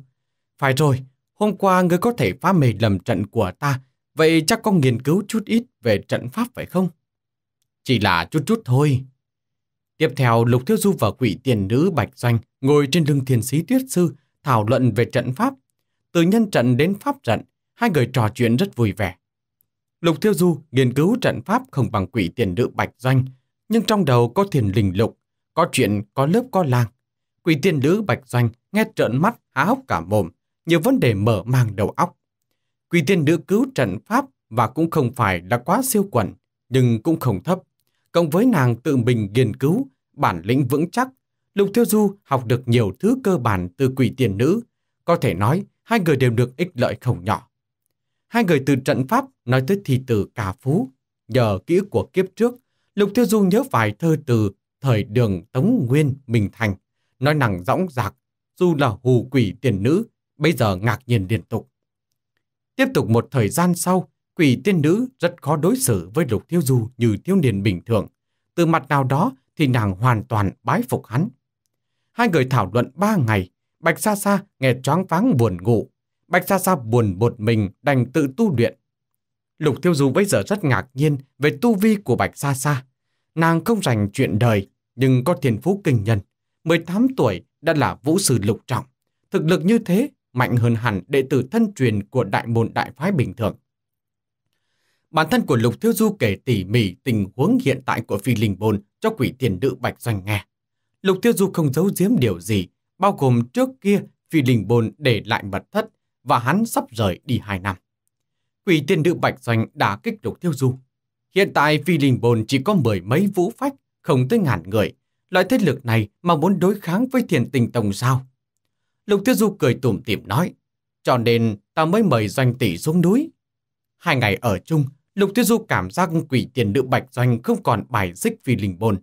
phải rồi, hôm qua ngươi có thể phá mê lầm trận của ta, vậy chắc có nghiên cứu chút ít về trận pháp phải không? Chỉ là chút chút thôi. Tiếp theo, Lục Tiêu Du và quỷ tiền nữ bạch doanh ngồi trên lưng thiên sĩ tuyết sư thảo luận về trận pháp. Từ nhân trận đến pháp trận, hai người trò chuyện rất vui vẻ. Lục Tiêu Du nghiên cứu trận pháp không bằng quỷ tiền nữ bạch doanh, nhưng trong đầu có thiền linh lục, có chuyện có lớp có làng. Quỷ tiền nữ bạch doanh nghe trợn mắt há hốc cả mồm, nhiều vấn đề mở mang đầu óc. Quỷ tiền nữ cứu trận pháp và cũng không phải là quá siêu quần, nhưng cũng không thấp. Cộng với nàng tự mình nghiên cứu, bản lĩnh vững chắc, Lục Tiêu Du học được nhiều thứ cơ bản từ quỷ tiền nữ. Có thể nói, hai người đều được ích lợi không nhỏ. Hai người từ trận pháp nói tới thi từ Cà Phú. Nhờ kỹ của kiếp trước, Lục Tiêu Du nhớ vài thơ từ thời Đường Tống Nguyên Bình Thành, nói nàng dõng dạc, dù là hù quỷ tiền nữ, bây giờ ngạc nhiên liên tục. Tiếp tục một thời gian sau, quỷ tiên nữ rất khó đối xử với Lục Tiêu Du như thiếu niên bình thường. Từ mặt nào đó thì nàng hoàn toàn bái phục hắn. Hai người thảo luận 3 ngày, Bạch Xa Xa nghe choáng váng buồn ngủ. Bạch Xa Xa buồn một mình đành tự tu luyện. Lục Tiêu Du bây giờ rất ngạc nhiên về tu vi của Bạch Xa Xa. Nàng không rành chuyện đời nhưng có thiên phú kinh nhân. 18 tuổi đã là vũ sư lục trọng. Thực lực như thế mạnh hơn hẳn đệ tử thân truyền của đại môn đại phái bình thường. Bản thân của Lục Tiêu Du kể tỉ mỉ tình huống hiện tại của phi linh bồn cho quỷ tiền nữ bạch doanh nghe. Lục Tiêu Du không giấu giếm điều gì, bao gồm trước kia phi linh bồn để lại mật thất và hắn sắp rời đi 2 năm. Quỷ tiền nữ bạch doanh đã kích Lục Tiêu Du. Hiện tại phi linh bồn chỉ có 10 mấy vũ phách, không tới 1000 người. Loại thế lực này mà muốn đối kháng với Thiền Tình Tông sao? Lục Tiêu Du cười tủm tỉm nói, cho nên ta mới mời Doanh tỷ xuống núi. 2 ngày ở chung, Lục Tiêu Du cảm giác quỷ tiền nữ bạch doanh không còn bài xích phi linh bồn.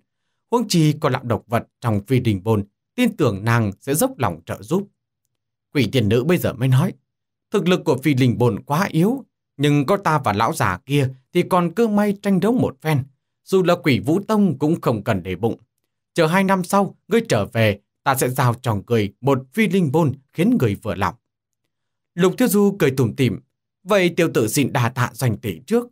Huống chi có lão độc vật trong phi linh bồn, tin tưởng nàng sẽ dốc lòng trợ giúp. Quỷ tiền nữ bây giờ mới nói, Thực lực của Phi Linh Bồn quá yếu, nhưng có ta và lão già kia thì còn cơ may tranh đấu một phen. Dù là Quỷ Vũ Tông cũng không cần để bụng. Chờ 2 năm sau, ngươi trở về, ta sẽ giao cho người một Phi Linh Bồn khiến người vừa lòng. Lục Thiếu Du cười tủm tỉm. Vậy tiểu tử xin đà tạ Doanh tỷ trước.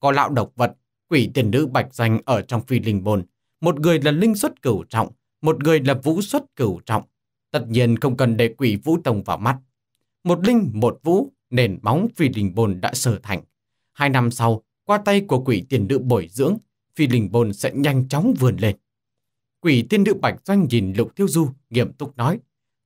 Có lão độc vật, quỷ tiền nữ Bạch Doanh ở trong Phi Linh Bồn. Một người là linh xuất cửu trọng, một người là vũ xuất cửu trọng. Tất nhiên không cần để Quỷ Vũ Tông vào mắt. Một linh, một vũ, nền móng Phi Linh Bồn đã sở thành. 2 năm sau, qua tay của quỷ tiền nữ bồi dưỡng, Phi Linh Bồn sẽ nhanh chóng vươn lên. Quỷ tiên nữ Bạch Doanh nhìn Lục Thiếu Du, nghiêm túc nói.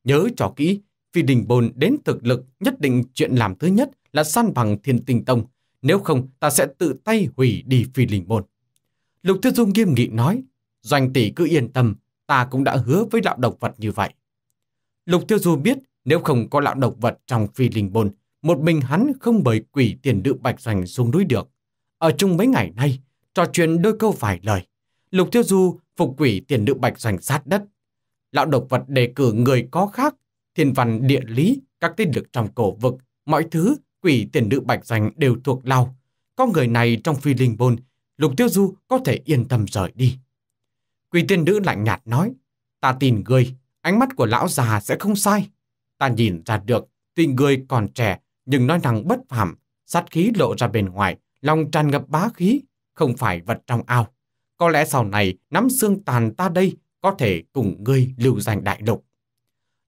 Nhớ cho kỹ, Phi Linh Bồn đến thực lực nhất định chuyện làm thứ nhất là săn bằng Thiên Tinh Tông. Nếu không, ta sẽ tự tay hủy đi Phi Linh Bồn. Lục Thiếu Du nghiêm nghị nói. Doanh tỷ cứ yên tâm, ta cũng đã hứa với lão độc vật như vậy. Lục Tiêu Du biết nếu không có lão độc vật trong Phi Linh Bồn, một mình hắn không bởi quỷ tiền nữ Bạch Doanh xuống núi được. Ở chung mấy ngày nay, trò chuyện đôi câu vài lời, Lục Tiêu Du phục quỷ tiền nữ Bạch Doanh sát đất. Lão độc vật đề cử người có khác, thiên văn địa lý, các thế lực trong cổ vực, mọi thứ quỷ tiền nữ Bạch Doanh đều thuộc lao. Có người này trong Phi Linh Bồn, Lục Tiêu Du có thể yên tâm rời đi. Quỷ tiên nữ lạnh nhạt nói, ta tin ngươi, ánh mắt của lão già sẽ không sai. Ta nhìn ra được, tuy ngươi còn trẻ, nhưng nói năng bất phàm, sát khí lộ ra bên ngoài, lòng tràn ngập bá khí, không phải vật trong ao. Có lẽ sau này, nắm xương tàn ta đây, có thể cùng ngươi lưu danh đại lục.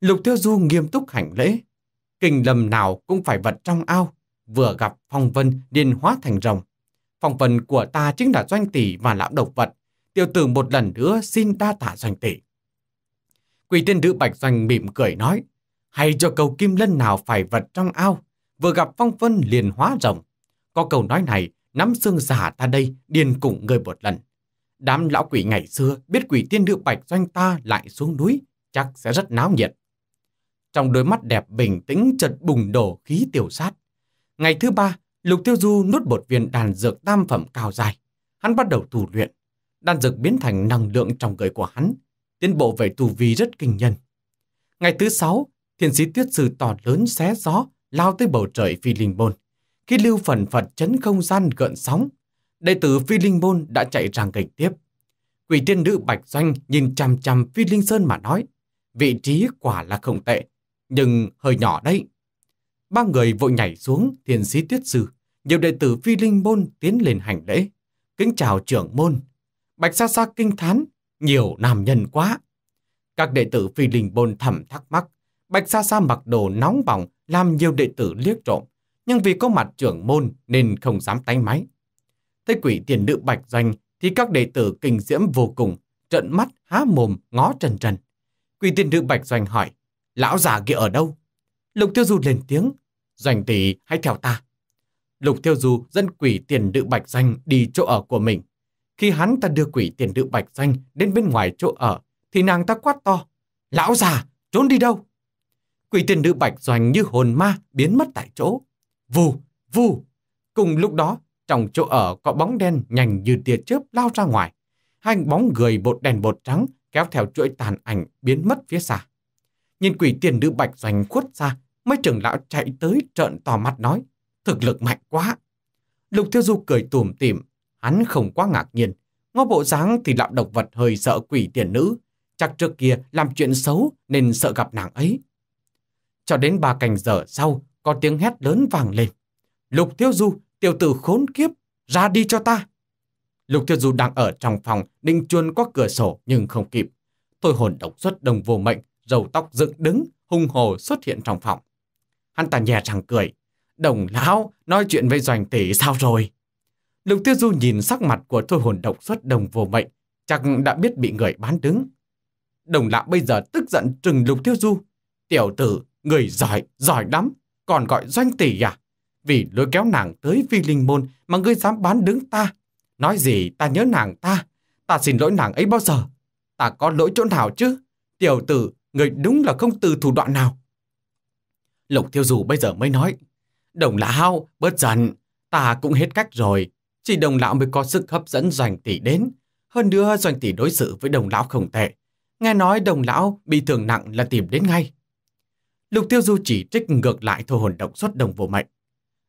Lục Tiêu Du nghiêm túc hành lễ, kình lầm nào cũng phải vật trong ao, vừa gặp phong vân điên hóa thành rồng. Phong vân của ta chính là Doanh tỷ và lão độc vật. Tiểu tử một lần nữa xin đa tạ Doanh tỷ. Quỷ tiên nữ Bạch Doanh mỉm cười nói, hay cho cầu kim lân nào phải vật trong ao, vừa gặp phong vân liền hóa rồng. Có câu nói này, nắm xương giả ta đây điên cùng người một lần. Đám lão quỷ ngày xưa biết quỷ tiên nữ Bạch Doanh ta lại xuống núi, chắc sẽ rất náo nhiệt. Trong đôi mắt đẹp bình tĩnh chợt bùng đổ khí tiêu sát. Ngày thứ 3, Lục Tiêu Du nuốt một viên đàn dược tam phẩm cao dài. Hắn bắt đầu tu luyện. Đan dược biến thành năng lượng trong người của hắn, tiến bộ về tu vi rất kinh nhân. Ngày thứ 6, thiên sĩ tuyết sư to lớn xé gió, lao tới bầu trời Phi Linh Bồn. Khi lưu phần phật chấn không gian gợn sóng, đệ tử Phi Linh Bồn đã chạy ra nghênh tiếp. Quỷ tiên nữ Bạch Doanh nhìn chằm chằm Phi Linh Sơn mà nói, vị trí quả là không tệ, nhưng hơi nhỏ đấy. 3 người vội nhảy xuống thiên sĩ tuyết sư, nhiều đệ tử Phi Linh Bồn tiến lên hành lễ. Kính chào trưởng môn. Bạch Xa Xa kinh thán, nhiều nam nhân quá. Các đệ tử Phi Linh Bồn thầm thắc mắc, Bạch Xa Xa mặc đồ nóng bỏng làm nhiều đệ tử liếc trộm, nhưng vì có mặt trưởng môn nên không dám tái máy. Thấy quỷ tiền nữ Bạch Doanh thì các đệ tử kinh diễm vô cùng, trợn mắt há mồm ngó trần trần. Quỷ tiền nữ Bạch Doanh hỏi, lão già kia ở đâu? Lục Tiêu Du lên tiếng, Doanh tỷ hãy theo ta. Lục Tiêu Du dẫn quỷ tiền nữ Bạch Doanh đi chỗ ở của mình. Khi hắn ta đưa quỷ tiền nữ Bạch Doanh đến bên ngoài chỗ ở, thì nàng ta quát to, lão già, trốn đi đâu? Quỷ tiền nữ Bạch Doanh như hồn ma biến mất tại chỗ. Vù, vù. Cùng lúc đó, trong chỗ ở có bóng đen nhanh như tia chớp lao ra ngoài. Hai bóng người bột đèn bột trắng kéo theo chuỗi tàn ảnh biến mất phía xa. Nhìn quỷ tiền nữ Bạch Doanh khuất xa, mấy trưởng lão chạy tới trợn to mắt nói, thực lực mạnh quá. Lục Tiêu Du cười tủm tỉm. Hắn không quá ngạc nhiên, ngó bộ dáng thì lão độc vật hơi sợ quỷ tiền nữ, chắc trước kia làm chuyện xấu nên sợ gặp nàng ấy. Cho đến 3 canh giờ sau, có tiếng hét lớn vang lên. Lục Tiêu Du, tiểu tử khốn kiếp, ra đi cho ta. Lục Tiêu Du đang ở trong phòng, định chuồn qua cửa sổ nhưng không kịp. Thôi hồn độc xuất đồng vô mệnh, râu tóc dựng đứng, hung hồ xuất hiện trong phòng. Hắn ta nhè răng cười, đồng lão, nói chuyện với Doanh tỷ sao rồi? Lục Tiêu Du nhìn sắc mặt của thôi hồn độc xuất đồng vô mệnh, chắc đã biết bị người bán đứng. Đồng lão bây giờ tức giận trừng Lục Tiêu Du. Tiểu tử, người giỏi, giỏi lắm, còn gọi Doanh tỷ à? Vì lôi kéo nàng tới Phi Linh Bồn mà ngươi dám bán đứng ta. Nói gì ta nhớ nàng ta xin lỗi nàng ấy bao giờ? Ta có lỗi chỗ nào chứ? Tiểu tử, người đúng là không từ thủ đoạn nào. Lục Tiêu Du bây giờ mới nói, đồng lão, bớt giận, ta cũng hết cách rồi. Chỉ đồng lão mới có sức hấp dẫn Doanh tỷ đến. Hơn nữa Doanh tỷ đối xử với đồng lão không tệ. Nghe nói đồng lão bị thương nặng là tìm đến ngay. Lục Tiêu Du chỉ trích ngược lại Thôi Hồn Động xuất đồng vô mệnh.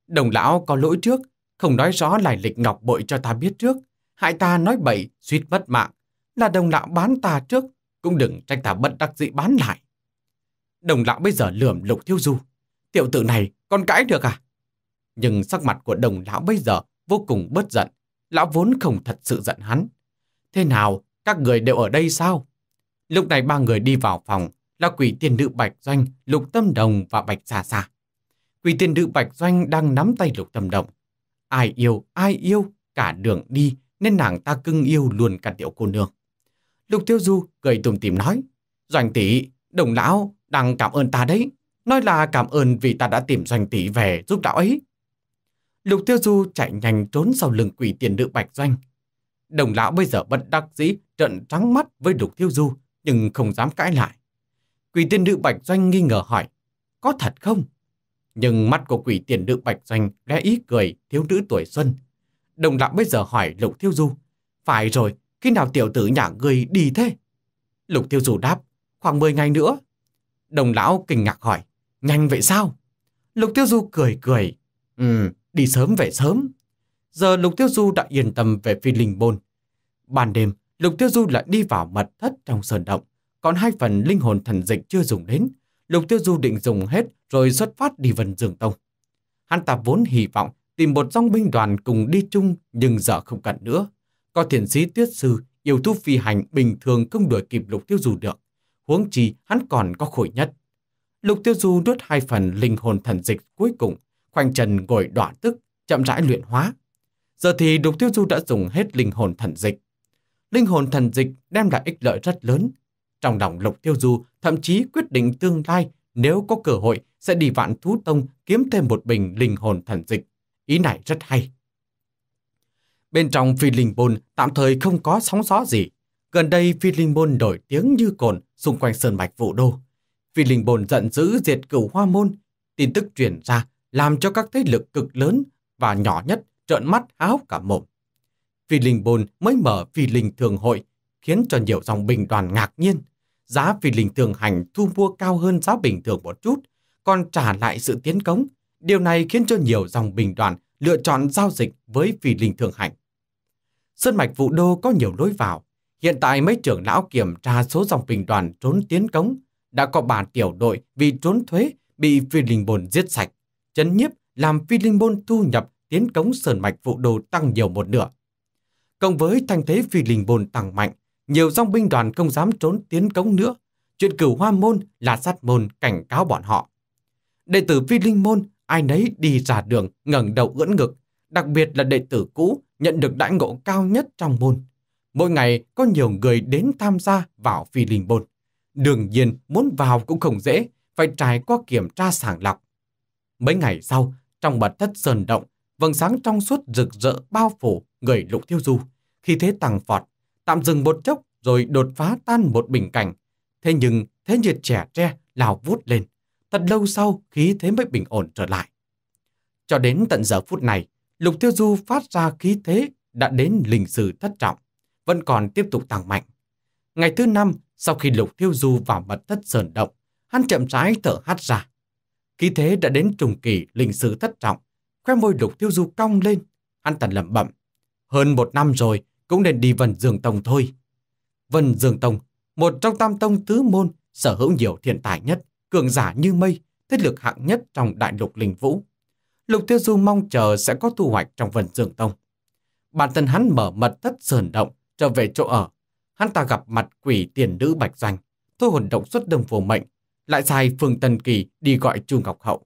Đồng lão có lỗi trước, không nói rõ lai lịch ngọc bội cho ta biết trước, hại ta nói bậy, suýt mất mạng. Là đồng lão bán ta trước, cũng đừng trách ta bất đắc dĩ bán lại. Đồng lão bây giờ lườm Lục Tiêu Du. Tiểu tử này còn cãi được à? Nhưng sắc mặt của đồng lão bây giờ vô cùng bớt giận. Lão vốn không thật sự giận hắn. Thế nào, các người đều ở đây sao? Lúc này ba người đi vào phòng là Quỷ Tiên Nữ Bạch Doanh, Lục Tâm Đồng và Bạch Xa Xa. Quỷ Tiên Nữ Bạch Doanh đang nắm tay Lục Tâm Đồng. Ai yêu, cả đường đi nên nàng ta cưng yêu luôn cả Tiểu cô nương. Lục Tiêu Du cười tủm tỉm nói, Doanh tỷ, đồng lão đang cảm ơn ta đấy. Nói là cảm ơn vì ta đã tìm Doanh tỷ về giúp đạo ấy. Lục Tiêu Du chạy nhanh trốn sau lưng Quỷ Tiên Nữ Bạch Doanh. Đồng lão bây giờ bất đắc dĩ trợn trắng mắt với Lục Tiêu Du, nhưng không dám cãi lại. Quỷ Tiên Nữ Bạch Doanh nghi ngờ hỏi, có thật không? Nhưng mắt của Quỷ Tiên Nữ Bạch Doanh lóe ý cười thiếu nữ tuổi xuân. Đồng lão bây giờ hỏi Lục Tiêu Du, phải rồi, khi nào tiểu tử nhà ngươi đi thế? Lục Tiêu Du đáp, khoảng 10 ngày nữa. Đồng lão kinh ngạc hỏi, nhanh vậy sao? Lục Tiêu Du cười, đi sớm về sớm. Giờ Lục Tiêu Du đã yên tâm về Phi Linh Môn. Ban đêm, Lục Tiêu Du lại đi vào mật thất trong sơn động. Còn 2 phần linh hồn thần dịch chưa dùng đến. Lục Tiêu Du định dùng hết rồi xuất phát đi Vân Dương Tông. Hắn ta vốn hy vọng tìm một dòng binh đoàn cùng đi chung, nhưng giờ không cần nữa. Có thiền sĩ Tuyết Sư, yêu thú phi hành bình thường không đuổi kịp Lục Tiêu Du được. Huống chi hắn còn có Khổi Nhất. Lục Tiêu Du nuốt 2 phần linh hồn thần dịch cuối cùng, khoanh chân ngồi đọa tức, chậm rãi luyện hóa. Giờ thì Lục Tiêu Du đã dùng hết linh hồn thần dịch. Linh hồn thần dịch đem lại ích lợi rất lớn. Trong lòng Lục Tiêu Du thậm chí quyết định tương lai nếu có cơ hội sẽ đi Vạn Thú Tông kiếm thêm một bình linh hồn thần dịch. Ý này rất hay. Bên trong Phi Linh Môn tạm thời không có sóng gió gì. Gần đây Phi Linh Môn nổi tiếng như cồn xung quanh sơn mạch Vũ Đô. Phi Linh Môn giận dữ diệt Cửu Hoa Môn. Tin tức truyền ra làm cho các thế lực cực lớn và nhỏ nhất trợn mắt há hốc cả mồm. Phi Linh Môn mới mở Phi Linh Thường Hội khiến cho nhiều dòng binh đoàn ngạc nhiên. Giá Phi Linh Thường Hành thu mua cao hơn giá bình thường một chút, còn trả lại sự tiến cống. Điều này khiến cho nhiều dòng binh đoàn lựa chọn giao dịch với Phi Linh Thường Hành. Sơn mạch Vũ Đô có nhiều lối vào. Hiện tại mấy trưởng lão kiểm tra số dòng binh đoàn trốn tiến cống. Đã có 3 tiểu đội vì trốn thuế bị Phi Linh Môn giết sạch. Chấn nhiếp làm Phi Linh Môn thu nhập tiến cống sơn mạch Vũ Đô tăng nhiều một nửa. Cộng với thanh thế Phi Linh Môn tăng mạnh, nhiều dòng binh đoàn không dám trốn tiến cống nữa. Chuyện Cửu Hoa Môn là sát môn cảnh cáo bọn họ. Đệ tử Phi Linh Môn ai nấy đi ra đường ngẩng đầu ưỡn ngực, đặc biệt là đệ tử cũ nhận được đãi ngộ cao nhất trong môn. Mỗi ngày có nhiều người đến tham gia vào Phi Linh Môn. Đương nhiên muốn vào cũng không dễ, phải trải qua kiểm tra sàng lọc. Mấy ngày sau, trong mật thất sơn động, vầng sáng trong suốt rực rỡ bao phủ người Lục Tiêu Du, khi thế tăng vọt. Tạm dừng một chốc rồi đột phá tan một bình cảnh. Thế nhưng thế nhiệt trẻ tre lao vút lên. Thật lâu sau khí thế mới bình ổn trở lại. Cho đến tận giờ phút này, Lục Tiêu Du phát ra khí thế đã đến linh sử thất trọng, vẫn còn tiếp tục tăng mạnh. Ngày thứ 5, sau khi Lục Tiêu Du vào mật thất sơn động, hắn chậm rãi thở hắt ra. Khí thế đã đến trùng kỳ linh sử thất trọng. Khóe môi Lục Tiêu Du cong lên. Hắn tần lẩm bẩm, hơn 1 năm rồi, cũng nên đi Vân Dương Tông thôi. Vân Dương Tông, một trong tam tông tứ môn, sở hữu nhiều thiên tài nhất, cường giả như mây, thế lực hạng nhất trong đại lục linh vũ. Lục Tiêu Du mong chờ sẽ có thu hoạch trong Vân Dương Tông. Bản thân hắn mở mật thất sơn động, trở về chỗ ở. Hắn ta gặp mặt Quỷ Tiền Nữ Bạch Doanh, Thôi Hồn Động xuất đồng vô mệnh, lại sai Phương Tân Kỳ đi gọi Chu Ngọc Hậu.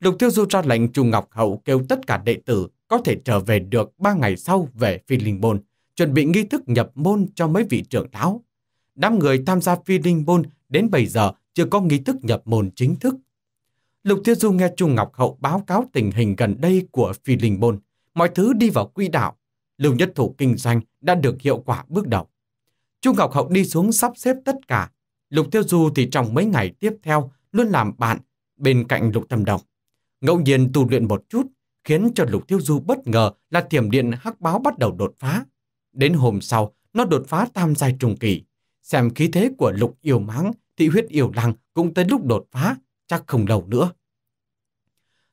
Lục Tiêu Du ra lệnh Chu Ngọc Hậu kêu tất cả đệ tử có thể trở về được 3 ngày sau về Phi Linh Môn, chuẩn bị nghi thức nhập môn cho mấy vị trưởng lão. Đám người tham gia Phi Linh Môn đến bây giờ chưa có nghi thức nhập môn chính thức. Lục Tiêu Du nghe Chu Ngọc Hậu báo cáo tình hình gần đây của Phi Linh Môn, mọi thứ đi vào quỹ đạo. Lưu Nhất Thủ kinh doanh đã được hiệu quả bước đầu. Chu Ngọc Hậu đi xuống sắp xếp tất cả. Lục Tiêu Du thì trong mấy ngày tiếp theo luôn làm bạn bên cạnh Lục Tâm Đồng. Ngẫu nhiên tu luyện một chút, khiến cho Lục Tiêu Du bất ngờ là thiểm điện hắc báo bắt đầu đột phá. Đến hôm sau, nó đột phá tam giai trung kỳ. Xem khí thế của Lục Yêu Mãng, Thị Huyết Yêu Lăng cũng tới lúc đột phá, chắc không lâu nữa.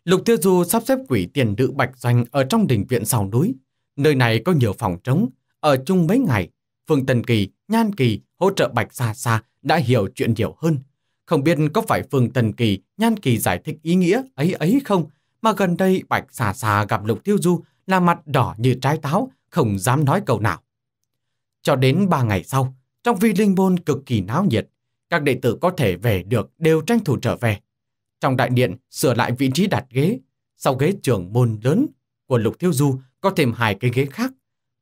Lục Tiêu Du sắp xếp quỷ tiền nữ Bạch Doanh ở trong đình viện sau núi. Nơi này có nhiều phòng trống, ở chung mấy ngày, Phương Tần Kỳ, Nhan Kỳ hỗ trợ Bạch Xa Xa đã hiểu chuyện nhiều hơn. Không biết có phải Phương Tần Kỳ, Nhan Kỳ giải thích ý nghĩa ấy không, mà gần đây Bạch Xa Xa gặp Lục Tiêu Du là mặt đỏ như trái táo, không dám nói câu nào. Cho đến 3 ngày sau, trong Vi Linh Môn cực kỳ náo nhiệt, các đệ tử có thể về được đều tranh thủ trở về. Trong đại điện sửa lại vị trí đặt ghế, sau ghế trưởng môn lớn của Lục Tiêu Du có thêm 2 cái ghế khác,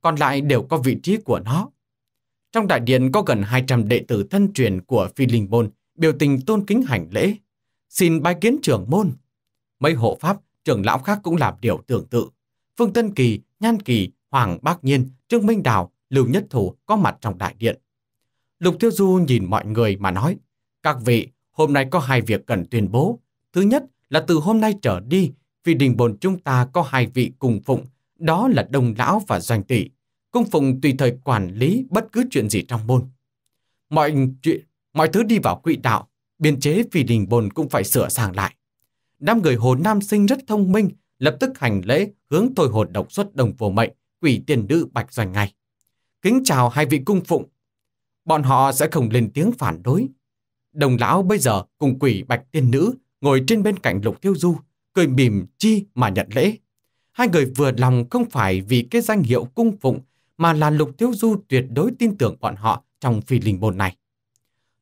còn lại đều có vị trí của nó. Trong đại điện có gần 200 đệ tử thân truyền của Phi Linh Môn biểu tình tôn kính hành lễ, xin bái kiến trưởng môn. Mấy hộ pháp, trưởng lão khác cũng làm điều tương tự. Phương Tân Kỳ, Nhan Kỳ, Hoàng Bác Nhiên, Trương Minh Đào, Lưu Nhất Thủ có mặt trong đại điện. Lục Tiêu Du nhìn mọi người mà nói, các vị, hôm nay có 2 việc cần tuyên bố. Thứ nhất là từ hôm nay trở đi, Phi Linh Môn chúng ta có 2 vị cung phụng, đó là Đông Lão và Doanh Tỷ. Cung phụng tùy thời quản lý bất cứ chuyện gì trong môn. Mọi thứ đi vào quỹ đạo, biên chế Phi Linh Môn cũng phải sửa sang lại. Đám người Hồ Nam Sinh rất thông minh, lập tức hành lễ hướng thôi hồn độc xuất Đồng Vô Mệnh, quỷ tiền nữ Bạch Doanh ngay. Kính chào 2 vị cung phụng. Bọn họ sẽ không lên tiếng phản đối. Đồng lão bây giờ cùng quỷ Bạch tiên nữ ngồi trên bên cạnh Lục Tiêu Du, cười mỉm chi mà nhận lễ. Hai người vừa lòng không phải vì cái danh hiệu cung phụng mà là Lục Tiêu Du tuyệt đối tin tưởng bọn họ trong Phi Linh Môn này.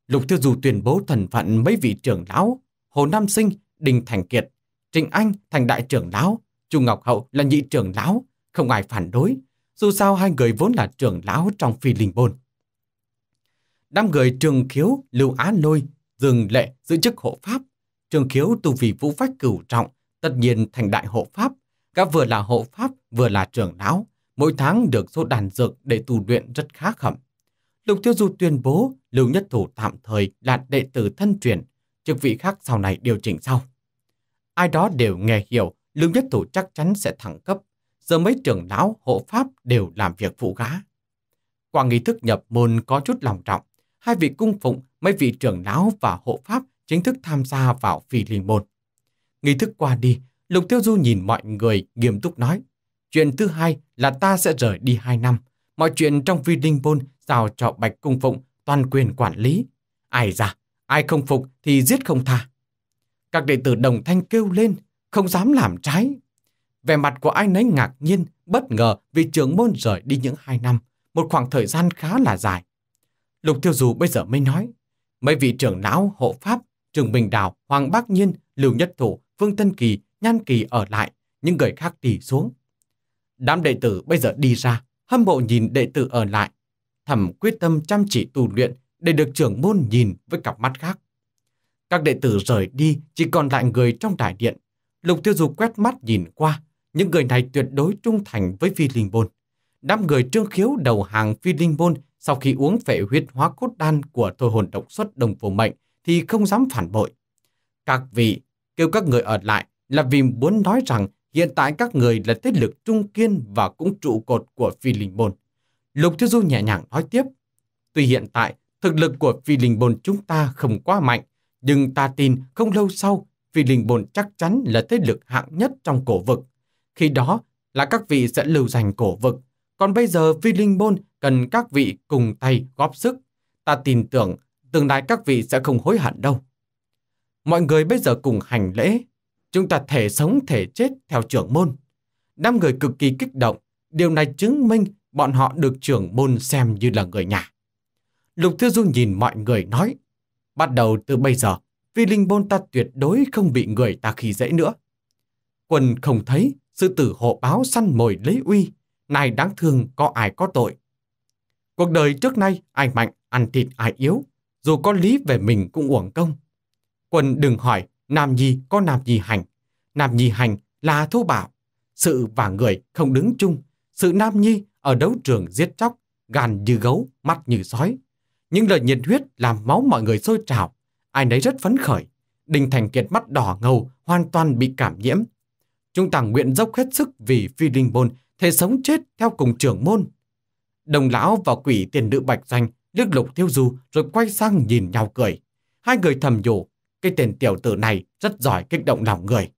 Lục Tiêu Du tuyên bố thần phận mấy vị trưởng lão, Hồ Nam Sinh, Đinh Thành Kiệt, Trịnh Anh thành đại trưởng lão, Chu Ngọc Hậu là nhị trưởng lão, không ai phản đối, dù sao hai người vốn là trưởng lão trong Phi Linh Môn. Đám người Trường Khiếu, Lưu Á Lôi, Dương Lệ giữ chức hộ pháp. Trường Khiếu tu vì vũ phách cửu trọng, tất nhiên thành đại hộ pháp. Cả vừa là hộ pháp, vừa là trưởng lão, mỗi tháng được số đàn dược để tu luyện rất khá khẩm. Lục Tiêu Du tuyên bố Lưu Nhất Thủ tạm thời là đệ tử thân truyền, chức vị khác sau này điều chỉnh sau. Ai đó đều nghe hiểu, Lưu Nhất Thủ chắc chắn sẽ thăng cấp. Giờ mấy trưởng lão, hộ pháp đều làm việc phụ gá. Qua nghi thức nhập môn có chút lòng trọng, 2 vị cung phụng, mấy vị trưởng lão và hộ pháp chính thức tham gia vào Phi Linh Môn. Nghi thức qua đi, Lục Tiêu Du nhìn mọi người nghiêm túc nói, chuyện thứ 2 là ta sẽ rời đi 2 năm. Mọi chuyện trong Phi Linh Môn giao cho Bạch cung phụng toàn quyền quản lý. Ai ra, ai không phục thì giết không tha. Các đệ tử đồng thanh kêu lên, không dám làm trái. Vẻ mặt của ai nấy ngạc nhiên, bất ngờ vì trưởng môn rời đi những 2 năm, một khoảng thời gian khá là dài. Lục Tiêu Du bây giờ mới nói, mấy vị trưởng lão, hộ pháp, Trường Bình Đào, Hoàng Bác Nhiên, Lưu Nhất Thủ, Vương Tân Kỳ, Nhan Kỳ ở lại, những người khác đi xuống. Đám đệ tử bây giờ đi ra, hâm mộ nhìn đệ tử ở lại, thầm quyết tâm chăm chỉ tu luyện để được trưởng môn nhìn với cặp mắt khác. Các đệ tử rời đi, chỉ còn lại người trong đại điện. Lục Tiêu Du quét mắt nhìn qua, những người này tuyệt đối trung thành với Phi Linh Môn. Đám người Trương Khiếu đầu hàng Phi Linh Môn sau khi uống phệ huyết hóa cốt đan của thôi hồn độc xuất Đồng Vô Mệnh thì không dám phản bội. Các vị kêu các người ở lại là vì muốn nói rằng hiện tại các người là thế lực trung kiên và cũng trụ cột của Phi Linh Môn. Lục Tiêu Du nhẹ nhàng nói tiếp, tuy hiện tại thực lực của Phi Linh Môn chúng ta không quá mạnh, nhưng ta tin không lâu sau Phi Linh Môn chắc chắn là thế lực hạng nhất trong cổ vực. Khi đó là các vị sẽ lưu danh cổ vực. Còn bây giờ Phi Linh Môn cần các vị cùng tay góp sức. Ta tin tưởng tương lai các vị sẽ không hối hận đâu. Mọi người bây giờ cùng hành lễ. Chúng ta thể sống thể chết theo trưởng môn. Đám người cực kỳ kích động. Điều này chứng minh bọn họ được trưởng môn xem như là người nhà. Lục Tiêu Du nhìn mọi người nói, bắt đầu từ bây giờ Phi Linh Môn ta tuyệt đối không bị người ta khi dễ nữa. Quân không thấy, sư tử hộ báo săn mồi lấy uy. Này đáng thương có ai có tội. Cuộc đời trước nay ai mạnh ăn thịt ai yếu, dù có lý về mình cũng uổng công. Quân đừng hỏi nam nhi có nam nhi hành. Nam nhi hành là thô bạo. Sự và người không đứng chung. Sự nam nhi ở đấu trường giết chóc, gan như gấu, mắt như sói. Những lời nhiệt huyết làm máu mọi người sôi trào. Ai nấy rất phấn khởi. Đinh Thành Kiệt mắt đỏ ngầu, hoàn toàn bị cảm nhiễm. Chúng ta nguyện dốc hết sức vì Phi Linh Môn, thế sống chết theo cùng trưởng môn. Đồng lão và quỷ tiền nữ Bạch Doanh liếc Lục Tiêu Du rồi quay sang nhìn nhau cười. Hai người thầm nhủ, Cái tên tiểu tử này rất giỏi kích động lòng người.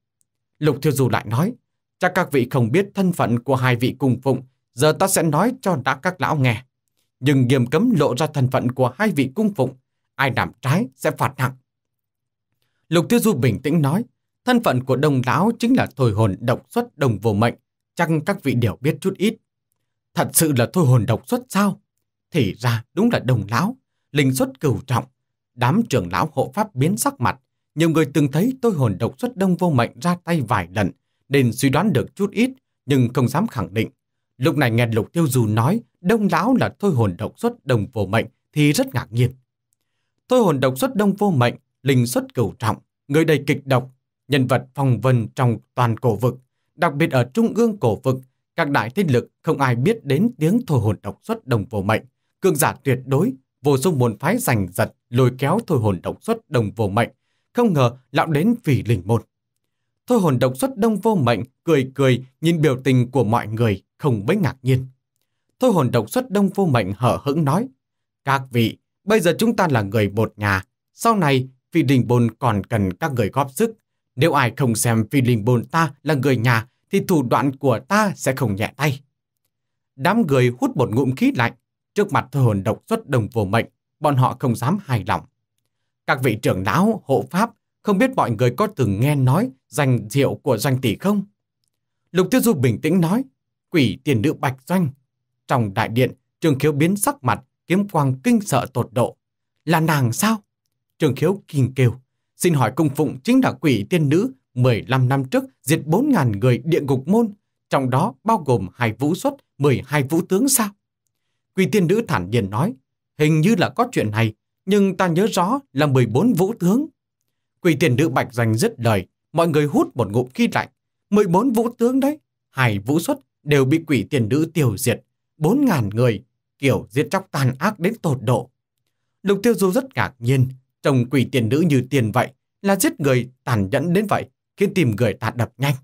Lục Thiêu Du lại nói, chắc các vị không biết thân phận của hai vị cung phụng, giờ ta sẽ nói cho đã các lão nghe. Nhưng nghiêm cấm lộ ra thân phận của hai vị cung phụng, ai làm trái sẽ phạt nặng. Lục Thiêu Du bình tĩnh nói, thân phận của Đông lão chính là thôi hồn độc xuất đồng vô mệnh, chắc các vị đều biết chút ít. Thật sự là thôi hồn độc xuất sao? Thì ra đúng là Đông lão, linh xuất cửu trọng. Đám trưởng lão hộ pháp biến sắc mặt, nhiều người từng thấy tôi hồn độc xuất Đông vô mệnh ra tay vài lần, nên suy đoán được chút ít, nhưng không dám khẳng định. Lúc này nghe Lục Tiêu Du nói Đông lão là thôi hồn độc xuất Đông vô mệnh thì rất ngạc nhiên. Thôi hồn độc xuất Đông vô mệnh, linh xuất cửu trọng, người đầy kịch độc, nhân vật phong vân trong toàn cổ vực, đặc biệt ở trung ương cổ vực, các đại thế lực không ai biết đến tiếng thôi hồn độc xuất Đông vô mệnh, cường giả tuyệt đối, vô số môn phái giành giật lôi kéo thôi hồn độc xuất Đông vô mệnh, không ngờ lão đến vì linh môn. Thôi hồn độc xuất Đông vô mệnh cười cười, nhìn biểu tình của mọi người không mấy ngạc nhiên. Thôi hồn độc xuất Đông vô mệnh hở hững nói, các vị, bây giờ chúng ta là người một nhà, sau này Phi Linh Bôn còn cần các người góp sức. Nếu ai không xem Phi Linh Bôn ta là người nhà thì thủ đoạn của ta sẽ không nhẹ tay. Đám người hút một ngụm khí lạnh, trước mặt thôi hồn độc xuất Đông vô mệnh, bọn họ không dám hài lòng. Các vị trưởng lão, hộ pháp, không biết mọi người có từng nghe nói danh hiệu của Doanh tỷ không? Lục Tiêu Du bình tĩnh nói, quỷ tiền nữ Bạch Doanh. Trong đại điện, Trường Khiếu biến sắc mặt, kiếm quang kinh sợ tột độ. Là nàng sao? Trường Khiếu kinh kêu, xin hỏi cung phụng chính là quỷ tiên nữ 15 năm trước diệt 4.000 người địa ngục môn, trong đó bao gồm 2 vũ xuất, 12 vũ tướng sao? Quỷ tiên nữ thản nhiên nói, hình như là có chuyện này, nhưng ta nhớ rõ là 14 vũ tướng. Quỷ tiên nữ Bạch Doanh dứt lời, mọi người hút một ngụm khí lạnh. 14 vũ tướng đấy, 2 vũ xuất đều bị quỷ tiên nữ tiêu diệt, 4.000 người, kiểu giết chóc tàn ác đến tột độ. Lục Tiêu Du rất ngạc nhiên, trông quỷ tiên nữ như tiền vậy, là giết người tàn nhẫn đến vậy, khiến tìm người ta đập nhanh.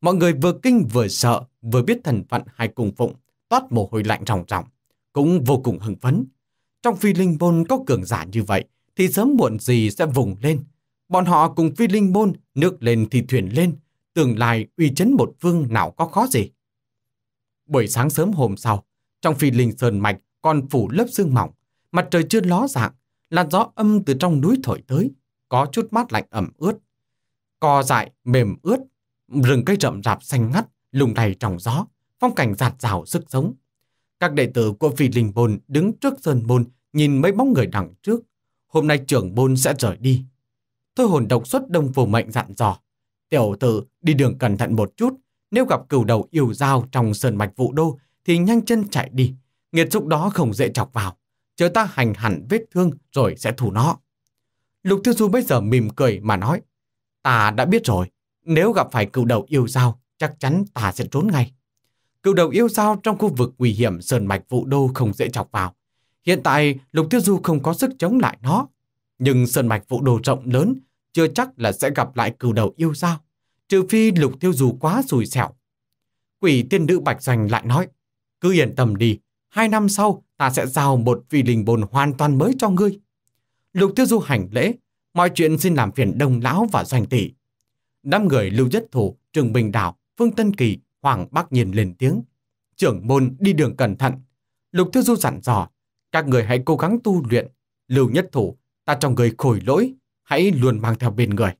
Mọi người vừa kinh vừa sợ, vừa biết thần phận hai cung phụng, toát mồ hôi lạnh ròng ròng, cũng vô cùng hưng phấn. Trong Phi Linh Môn có cường giả như vậy, thì sớm muộn gì sẽ vùng lên. Bọn họ cùng Phi Linh Môn, nước lên thì thuyền lên, tương lai uy chấn một vương nào có khó gì. Buổi sáng sớm hôm sau, trong Phi Linh Sơn Mạch còn phủ lớp sương mỏng, mặt trời chưa ló dạng, làn gió âm từ trong núi thổi tới, có chút mát lạnh ẩm ướt. Cỏ dại mềm ướt, rừng cây rậm rạp xanh ngắt, lùng đầy trong gió, phong cảnh rạt rào sức sống. Các đệ tử của Phi Linh Môn đứng trước sơn môn, nhìn mấy bóng người đằng trước. Hôm nay trưởng môn sẽ rời đi. Thôi hồn độc xuất Đông vô mệnh dặn dò, tiểu tử đi đường cẩn thận một chút, nếu gặp cừu đầu yêu dao trong sơn mạch Vũ Đô thì nhanh chân chạy đi, nghiệt xúc đó không dễ chọc vào, chờ ta hành hẳn vết thương rồi sẽ thủ nó. Lục Tiêu Du bây giờ mỉm cười mà nói, ta đã biết rồi, nếu gặp phải cừu đầu yêu dao chắc chắn ta sẽ trốn ngay. Cừu đầu yêu dao trong khu vực nguy hiểm sơn mạch Vũ Đô không dễ chọc vào. Hiện tại Lục Tiêu Du không có sức chống lại nó, nhưng sơn mạch Vũ Đô rộng lớn, chưa chắc là sẽ gặp lại cừu đầu yêu dao, trừ phi Lục Tiêu Du quá xui xẻo. Quỷ tiên nữ Bạch Doanh lại nói, cứ yên tâm đi, 2 năm sau ta sẽ giao một Phi Linh Bồn hoàn toàn mới cho ngươi. Lục Tiêu Du hành lễ, mọi chuyện xin làm phiền Đông lão và Doanh tỷ. Đám người Lưu Nhất Thủ, Trường Bình Đảo, Phương Tân Kỳ, Hoàng Bắc Nhiên lên tiếng, trưởng môn đi đường cẩn thận. Lục Tiêu Du dặn dò, các người hãy cố gắng tu luyện. Lưu Nhất Thủ, ta cho người khôi lỗi, hãy luôn mang theo bên người.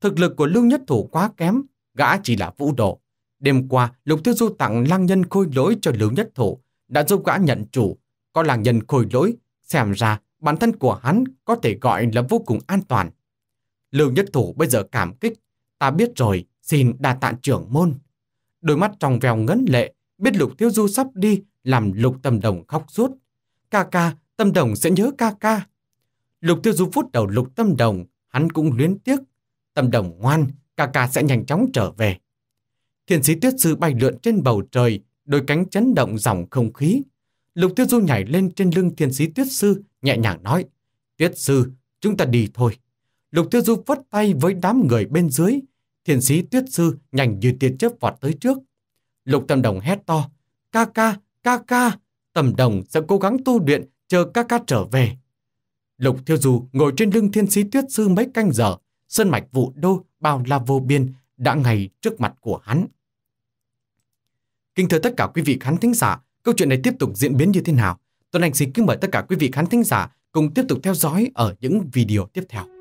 Thực lực của Lưu Nhất Thủ quá kém, gã chỉ là vũ đồ. Đêm qua, Lục Tiêu Du tặng lang nhân khôi lỗi cho Lưu Nhất Thủ, đã giúp gã nhận chủ. Có lang nhân khôi lỗi, xem ra bản thân của hắn có thể gọi là vô cùng an toàn. Lưu Nhất Thủ bây giờ cảm kích, ta biết rồi, xin đa tạ trưởng môn. Đôi mắt trong veo ngấn lệ, biết Lục Tiêu Du sắp đi, làm Lục Tâm Đồng khóc suốt. Ca ca, Tâm Đồng sẽ nhớ ca ca. Lục Tiêu Du phút đầu Lục Tâm Đồng, hắn cũng luyến tiếc. Tâm Đồng ngoan, ca ca sẽ nhanh chóng trở về. Thiền sĩ Tuyết Sư bay lượn trên bầu trời, đôi cánh chấn động dòng không khí. Lục Tiêu Du nhảy lên trên lưng Thiền sĩ Tuyết Sư, nhẹ nhàng nói, Tuyết Sư, chúng ta đi thôi. Lục Tiêu Du vất tay với đám người bên dưới. Thiền sĩ Tuyết Sư nhanh như tia chớp vọt tới trước. Lục Tâm Đồng hét to, ca ca, Tâm Đồng sẽ cố gắng tu luyện, chờ ca ca trở về. Lục Thiêu Du ngồi trên lưng Thiên Sĩ Tuyết Sư mấy canh giờ, sơn mạch Vụ Đô bao la vô biên đã ngay trước mặt của hắn. Kính thưa tất cả quý vị khán thính giả, câu chuyện này tiếp tục diễn biến như thế nào? Tuấn Anh xin kính mời tất cả quý vị khán thính giả cùng tiếp tục theo dõi ở những video tiếp theo.